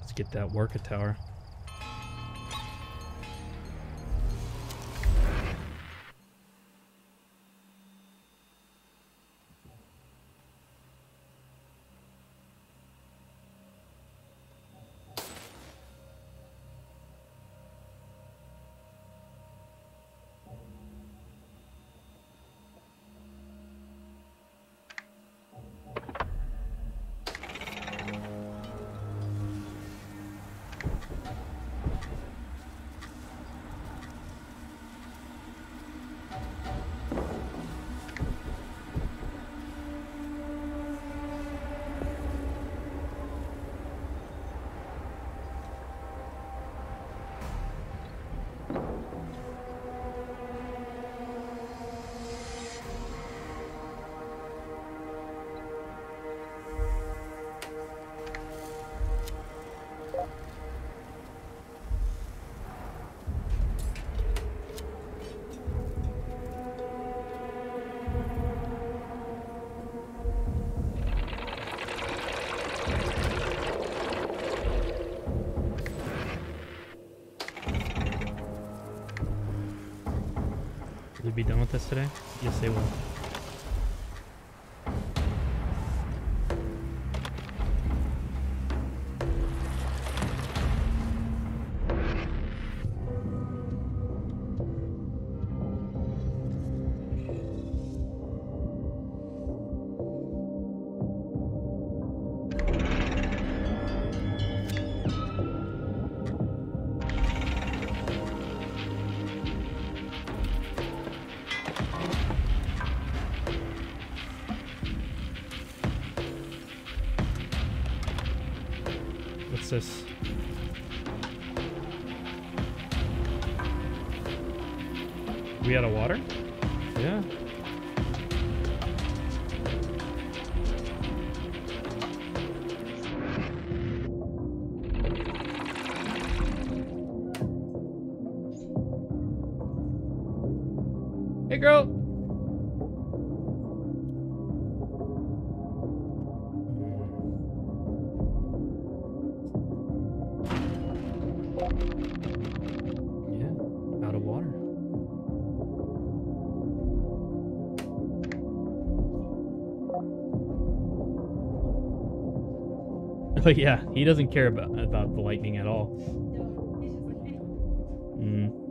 Let's get that worker tower. Be done with this today? Yes, they will. This. We out of water? Yeah. Hey, girl. But yeah, he doesn't care about about the lightning at all. No, he's just like, hey. Girl.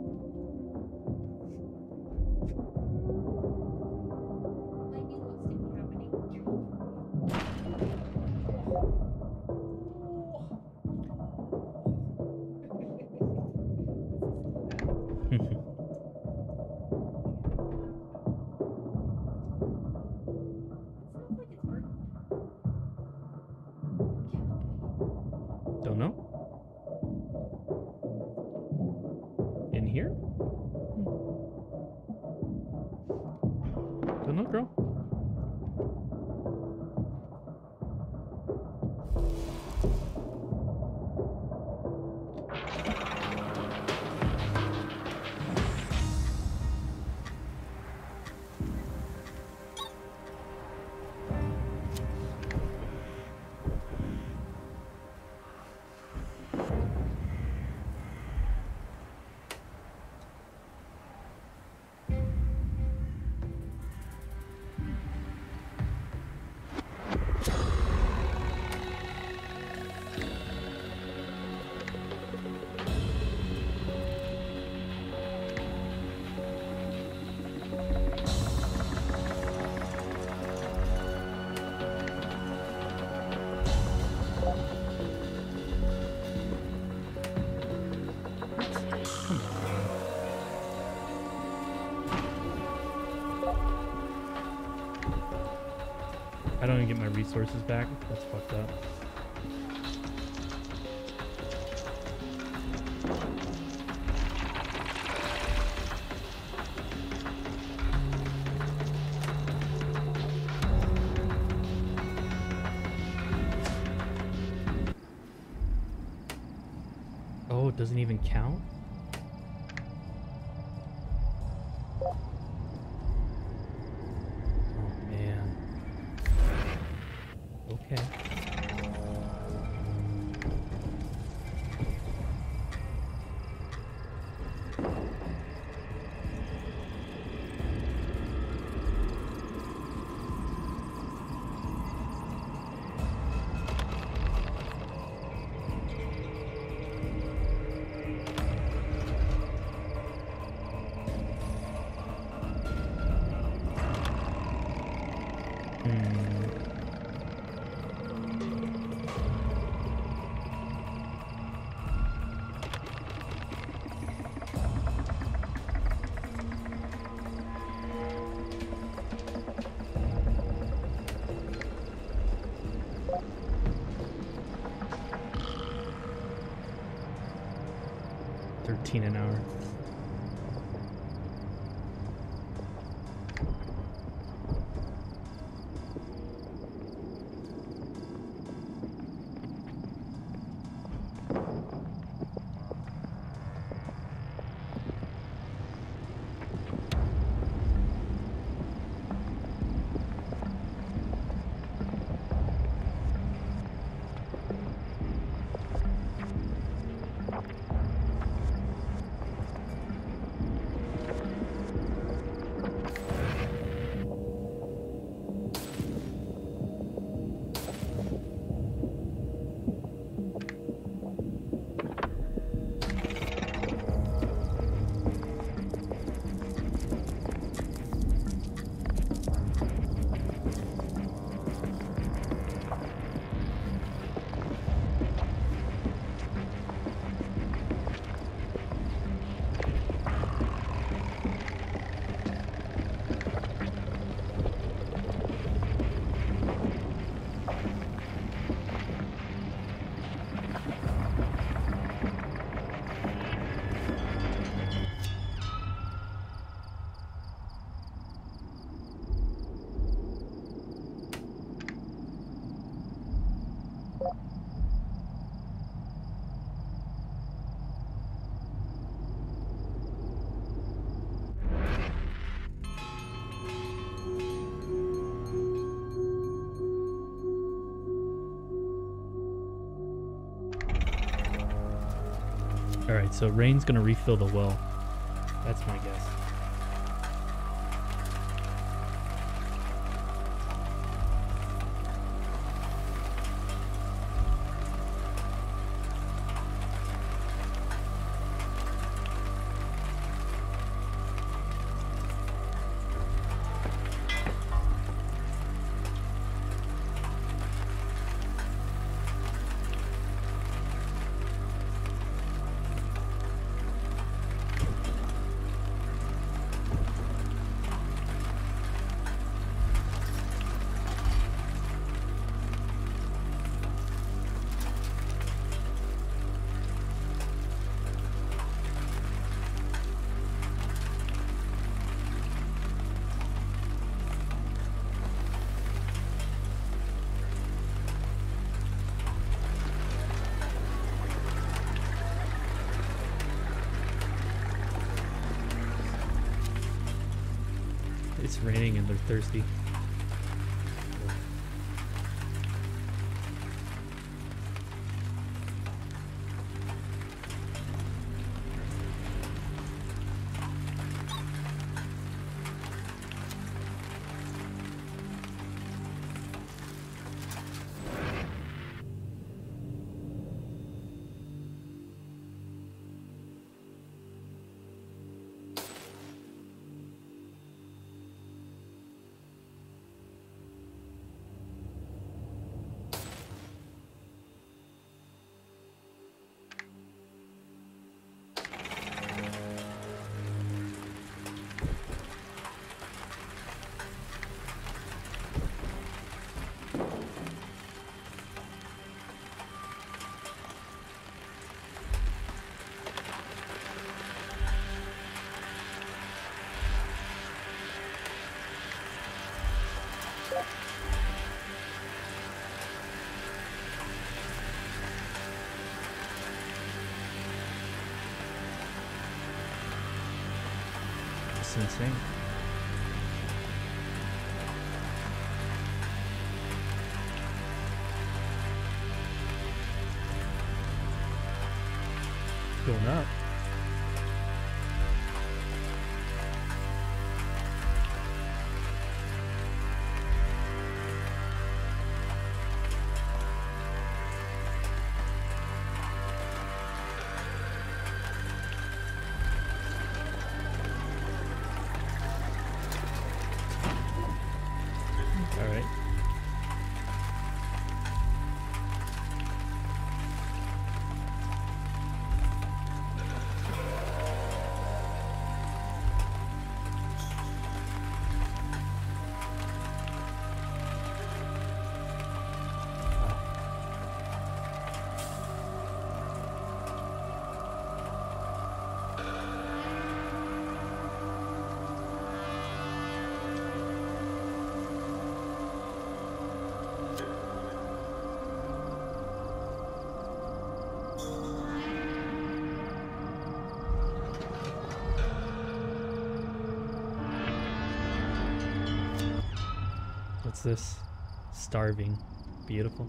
I don't even get my resources back. That's fucked up. Oh, it doesn't even count? An hour. Alright, so rain's gonna refill the well. That's my guess. It's raining and they're thirsty. That's insane. Still not. This starving, beautiful.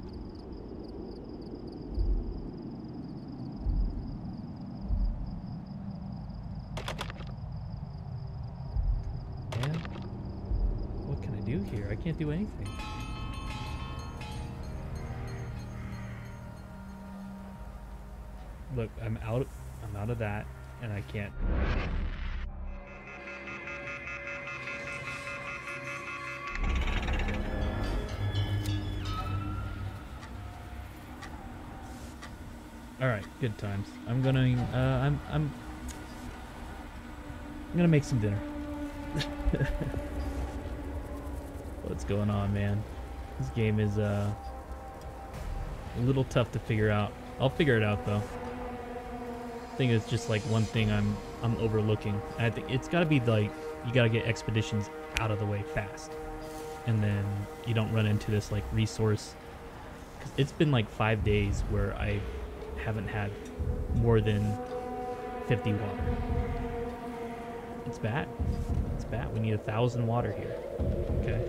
Man, what can I do here? I can't do anything. Look, I'm out. I'm out of that, and I can't. Alright, good times. I'm gonna uh, I'm I'm I'm gonna make some dinner. What's going on, man? This game is uh a little tough to figure out. I'll figure it out though. I think it's just like one thing I'm I'm overlooking. I think it's gotta be like you gotta get expeditions out of the way fast. And then you don't run into this like resource. 'Cause it's been like five days where I haven't had more than fifty water. It's bad. It's bad. We need a thousand water here. Okay.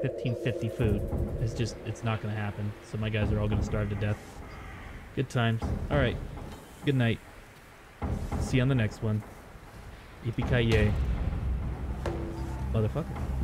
fifteen fifty food. It's just, it's not going to happen. So my guys are all going to starve to death. Good times. All right. Good night. See you on the next one. Yippee-ki-yay. Motherfucker.